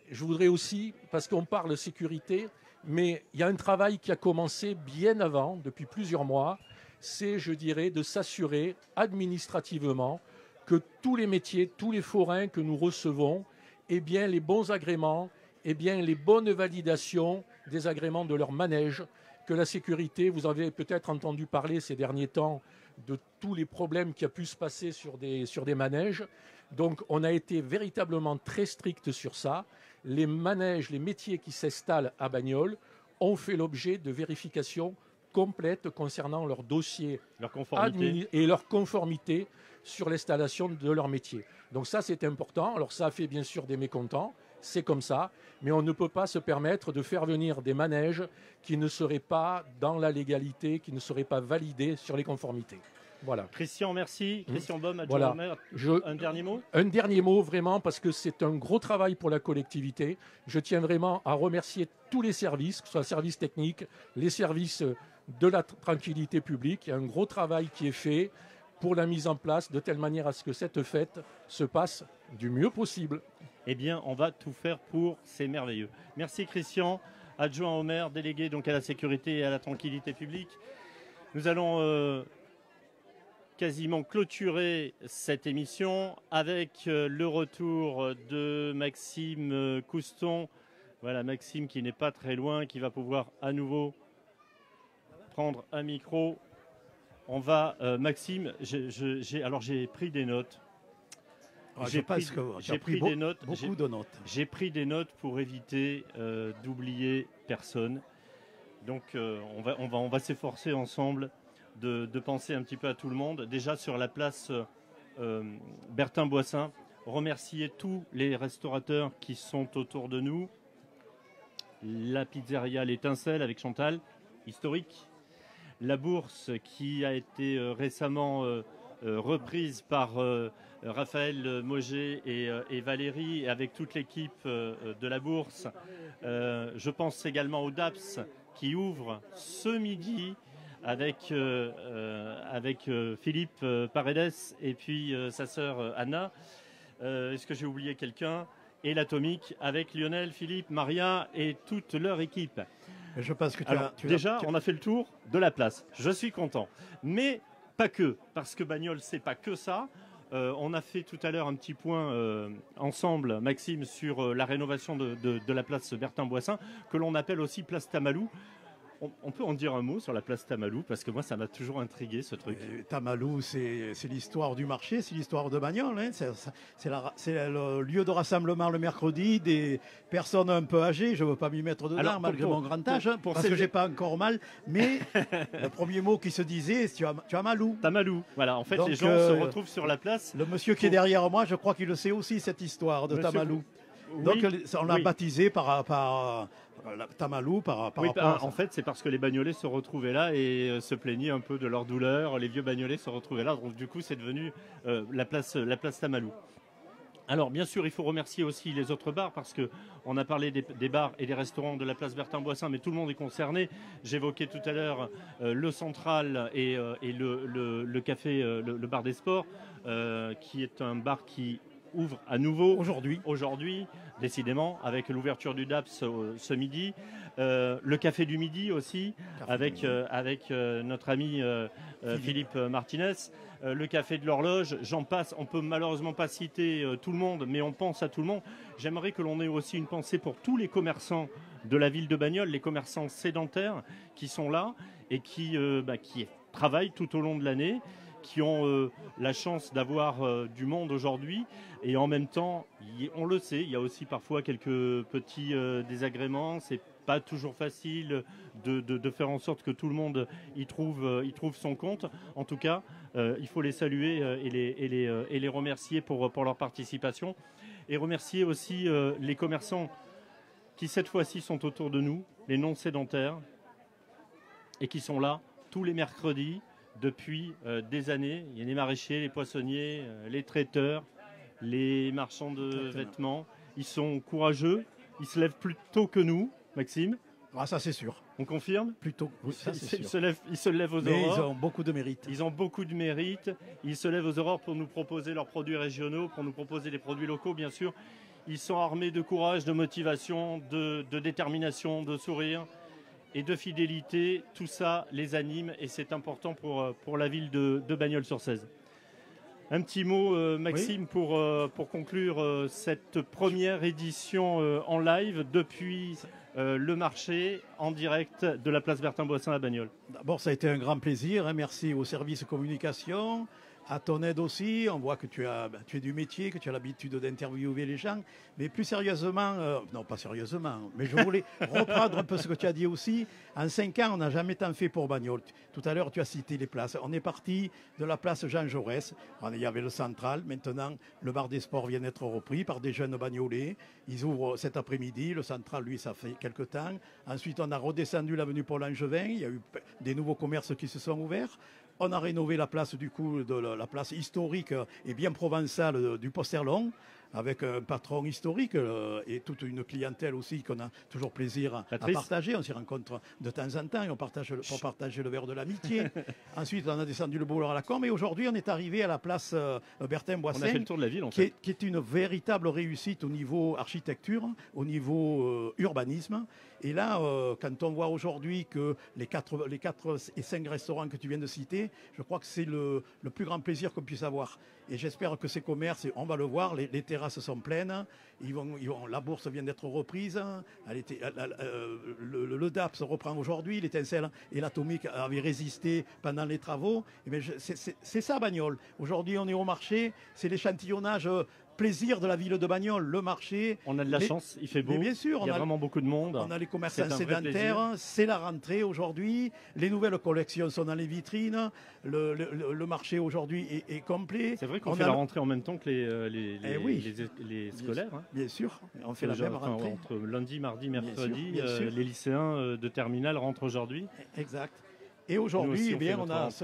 je voudrais aussi, parce qu'on parle sécurité, mais il y a un travail qui a commencé bien avant, depuis plusieurs mois, c'est, je dirais, de s'assurer administrativement que tous les métiers, tous les forains que nous recevons, eh bien, les bons agréments, eh bien, les bonnes validations des agréments de leur manège, que la sécurité, vous avez peut-être entendu parler ces derniers temps de tous les problèmes qui a pu se passer sur des, sur des manèges. Donc on a été véritablement très strict sur ça. Les manèges, les métiers qui s'installent à Bagnols ont fait l'objet de vérifications complètes concernant leur dossier leur conformité. et leur conformité sur l'installation de leur métier. Donc ça, c'est important. Alors ça a fait bien sûr des mécontents, c'est comme ça, mais on ne peut pas se permettre de faire venir des manèges qui ne seraient pas dans la légalité, qui ne seraient pas validés sur les conformités. Voilà. Christian, merci. Mmh. Christian Baum, adjoint voilà. au maire. Je, un dernier mot Un dernier mot, vraiment, parce que c'est un gros travail pour la collectivité. Je tiens vraiment à remercier tous les services, que ce soit les services techniques, les services de la tranquillité publique. Il y a un gros travail qui est fait pour la mise en place, de telle manière à ce que cette fête se passe du mieux possible. Eh bien, on va tout faire pour, c'est merveilleux. Merci Christian, adjoint au maire, délégué donc à la sécurité et à la tranquillité publique. Nous allons... Euh quasiment clôturer cette émission avec le retour de Maxime Couston. Voilà, Maxime qui n'est pas très loin, qui va pouvoir à nouveau prendre un micro. On va, euh, Maxime, je, je, j'ai, alors j'ai pris des notes. Ah, j'ai pris, pris, pris des notes, beaucoup de notes. J'ai pris des notes pour éviter euh, d'oublier personne. Donc euh, on va, on va, on va s'efforcer ensemble De, de penser un petit peu à tout le monde. Déjà sur la place euh, Bertin-Boissin, remercier tous les restaurateurs qui sont autour de nous. La pizzeria L'Étincelle avec Chantal, historique. La Bourse qui a été euh, récemment euh, euh, reprise par euh, Raphaël Moget et, euh, et Valérie avec toute l'équipe euh, de la Bourse. Euh, je pense également au D A P S qui ouvre ce midi avec, euh, euh, avec euh, Philippe euh, Paredes et puis euh, sa sœur euh, Anna. Euh, Est-ce que j'ai oublié quelqu'un? Et l'Atomique avec Lionel, Philippe, Maria et toute leur équipe. Je pense que tu Alors, as, tu déjà, as... on a fait le tour de la place. Je suis content. Mais pas que, parce que Bagnols, c'est pas que ça. Euh, on a fait tout à l'heure un petit point euh, ensemble, Maxime, sur euh, la rénovation de, de, de la place Bertin-Boissin, que l'on appelle aussi place Tamalou. On peut en dire un mot sur la place Tamalou, parce que moi, ça m'a toujours intrigué, ce truc. Euh, Tamalou, c'est l'histoire du marché, c'est l'histoire de Bagnols. Hein. C'est le lieu de rassemblement le mercredi des personnes un peu âgées. Je ne veux pas m'y mettre dedans, Alors, malgré pour, mon grand âge, pour, pour parce que je n'ai pas encore mal. Mais le premier mot qui se disait, tu as, tu as Malou. Tamalou. Voilà, en fait, Donc, les gens euh, se retrouvent sur la place. Le monsieur qui pour... est derrière moi, je crois qu'il le sait aussi, cette histoire de monsieur Tamalou. Oui, Donc, on l'a oui. baptisé par... par la Tamalou par, par oui, rapport bah, à... En fait, c'est parce que les Bagnolais se retrouvaient là et euh, se plaignaient un peu de leur douleur. Les vieux Bagnolais se retrouvaient là. Donc, du coup, c'est devenu euh, la, place, la place Tamalou. Alors, bien sûr, il faut remercier aussi les autres bars parce que on a parlé des, des bars et des restaurants de la place Bertin-Boissin, mais tout le monde est concerné. J'évoquais tout à l'heure euh, le Central et, euh, et le, le, le café, euh, le, le bar des sports, euh, qui est un bar qui ouvre à nouveau aujourd'hui, aujourd'hui décidément, avec l'ouverture du D A P S euh, ce midi. Euh, le café du midi aussi, café avec, euh, avec euh, notre ami euh, Philippe, Philippe Martinez. Euh, le café de l'horloge, j'en passe. On peut malheureusement pas citer euh, tout le monde, mais on pense à tout le monde. J'aimerais que l'on ait aussi une pensée pour tous les commerçants de la ville de Bagnols, les commerçants sédentaires qui sont là et qui, euh, bah, qui travaillent tout au long de l'année, qui ont euh, la chance d'avoir euh, du monde aujourd'hui. Et en même temps, y, on le sait, il y a aussi parfois quelques petits euh, désagréments. C'est pas toujours facile de, de, de faire en sorte que tout le monde y trouve, euh, y trouve son compte. En tout cas, euh, il faut les saluer euh, et, les, et, les, euh, et les remercier pour, pour leur participation. Et remercier aussi euh, les commerçants qui, cette fois-ci, sont autour de nous, les non-sédentaires, et qui sont là tous les mercredis, depuis euh, des années. Il y a les maraîchers, les poissonniers, euh, les traiteurs, les marchands de vêtements. Ils sont courageux, ils se lèvent plus tôt que nous, Maxime. Ah, ça c'est sûr. On confirme ? Plutôt. Oui, ça, c'est sûr. Ils se lèvent, ils se lèvent aux aurores. Mais ils ont beaucoup de mérite. Ils ont beaucoup de mérite. Ils se lèvent aux aurores pour nous proposer leurs produits régionaux, pour nous proposer des produits locaux, bien sûr. Ils sont armés de courage, de motivation, de, de détermination, de sourire et de fidélité. Tout ça les anime et c'est important pour, pour la ville de, de Bagnols-sur-Cèze. Un petit mot, euh, Maxime, oui, pour, euh, pour conclure euh, cette première édition euh, en live depuis euh, le marché en direct de la place Bertin-Boissin à Bagnols. D'abord, ça a été un grand plaisir. Hein. Merci au service communication, à ton aide aussi. On voit que tu, as, bah, tu es du métier, que tu as l'habitude d'interviewer les gens. Mais plus sérieusement, euh, non pas sérieusement, mais je voulais reprendre un peu ce que tu as dit aussi. En cinq ans, on n'a jamais tant fait pour Bagnols. Tout à l'heure, tu as cité les places. On est parti de la place Jean Jaurès. Il y avait le Central. Maintenant, le bar des sports vient d'être repris par des jeunes Bagnolais. Ils ouvrent cet après-midi. Le Central, lui, ça fait quelques temps. Ensuite, on a redescendu l'avenue Paul-Angevin. Il y a eu des nouveaux commerces qui se sont ouverts. On a rénové la place, du coup, de la, la place historique et bien provençale du Posterlon, avec un patron historique euh, et toute une clientèle aussi qu'on a toujours plaisir Patrice. à partager. On s'y rencontre de temps en temps et on partage le, pour partager le verre de l'amitié. Ensuite, on a descendu le boulevard à la Combe et aujourd'hui, on est arrivé à la place euh, Bertin-Boissin. On a fait le tour de la ville, en fait. Qui est, qui est une véritable réussite au niveau architecture, au niveau euh, urbanisme. Et là, euh, quand on voit aujourd'hui que les quatre, les quatre et cinq restaurants que tu viens de citer, je crois que c'est le, le plus grand plaisir qu'on puisse avoir. Et j'espère que ces commerces, et on va le voir, les, les terrasses sont pleines, ils vont, ils vont, la bourse vient d'être reprise, elle était, elle, elle, euh, le, le D A P S reprend aujourd'hui, l'étincelle et l'atomique avaient résisté pendant les travaux. C'est ça Bagnols. Aujourd'hui, on est au marché, c'est l'échantillonnage euh, plaisir de la ville de Bagnols, le marché. On a de la les, chance, il fait beau, bien sûr, il y a, a vraiment beaucoup de monde. On a les commerçants sédentaires, c'est la rentrée aujourd'hui, les nouvelles collections sont dans les vitrines, le, le, le marché aujourd'hui est, est complet. C'est vrai qu'on fait a... la rentrée en même temps que les, les, les, eh oui. les, les scolaires. Bien, hein. bien sûr, on fait la genre, même rentrée. Enfin, entre lundi, mardi, mercredi, bien sûr, bien sûr. Euh, les lycéens de terminale rentrent aujourd'hui. Exact. Et aujourd'hui, eh bien, on a ce,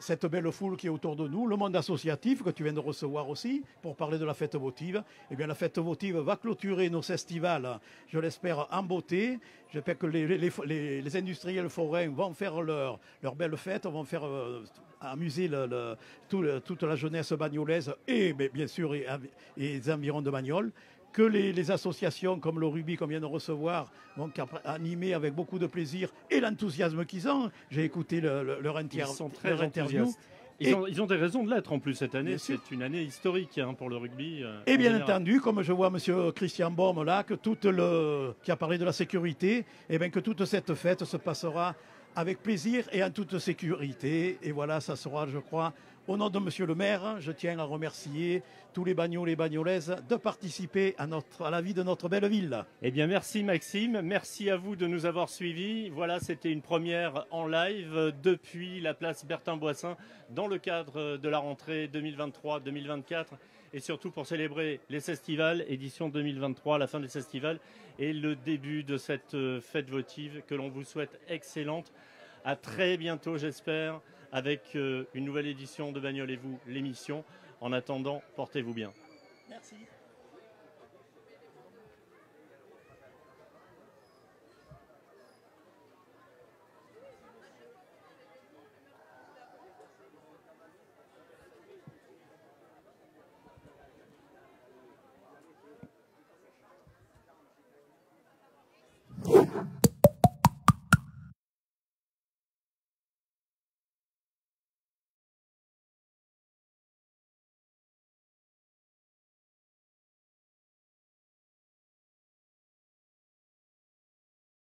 cette belle foule qui est autour de nous, le monde associatif que tu viens de recevoir aussi, pour parler de la fête votive. Eh bien, la fête votive va clôturer nos festivals, je l'espère, en beauté. J'espère que les, les, les, les industriels forains vont faire leur, leur belle fête, vont faire euh, amuser le, le, tout, le, toute la jeunesse bagnolaise et, bien sûr, et, et les environs de Bagnols. Que les, les associations comme le rugby qu'on vient de recevoir vont animer avec beaucoup de plaisir et l'enthousiasme qu'ils ont. J'ai écouté le, le, leur, entière, ils sont très leur interview. Ils ont, ils ont des raisons de l'être en plus cette année. C'est une année historique hein, pour le rugby. Euh, et bien entendu, comme je vois monsieur Christian Baum là, que toute le, qui a parlé de la sécurité, et bien que toute cette fête se passera avec plaisir et en toute sécurité. Et voilà, ça sera, je crois, Au nom de Monsieur le maire, je tiens à remercier tous les Bagnols et Bagnolaises de participer à, notre, à la vie de notre belle ville. Eh bien, merci Maxime, merci à vous de nous avoir suivis. Voilà, c'était une première en live depuis la place Bertin-Boissin dans le cadre de la rentrée deux mille vingt-trois deux mille vingt-quatre et surtout pour célébrer les festivals, édition deux mille vingt-trois, la fin des festivals et le début de cette fête votive que l'on vous souhaite excellente. À très bientôt, j'espère, avec une nouvelle édition de Bagnols et vous, l'émission. En attendant, portez-vous bien. Merci.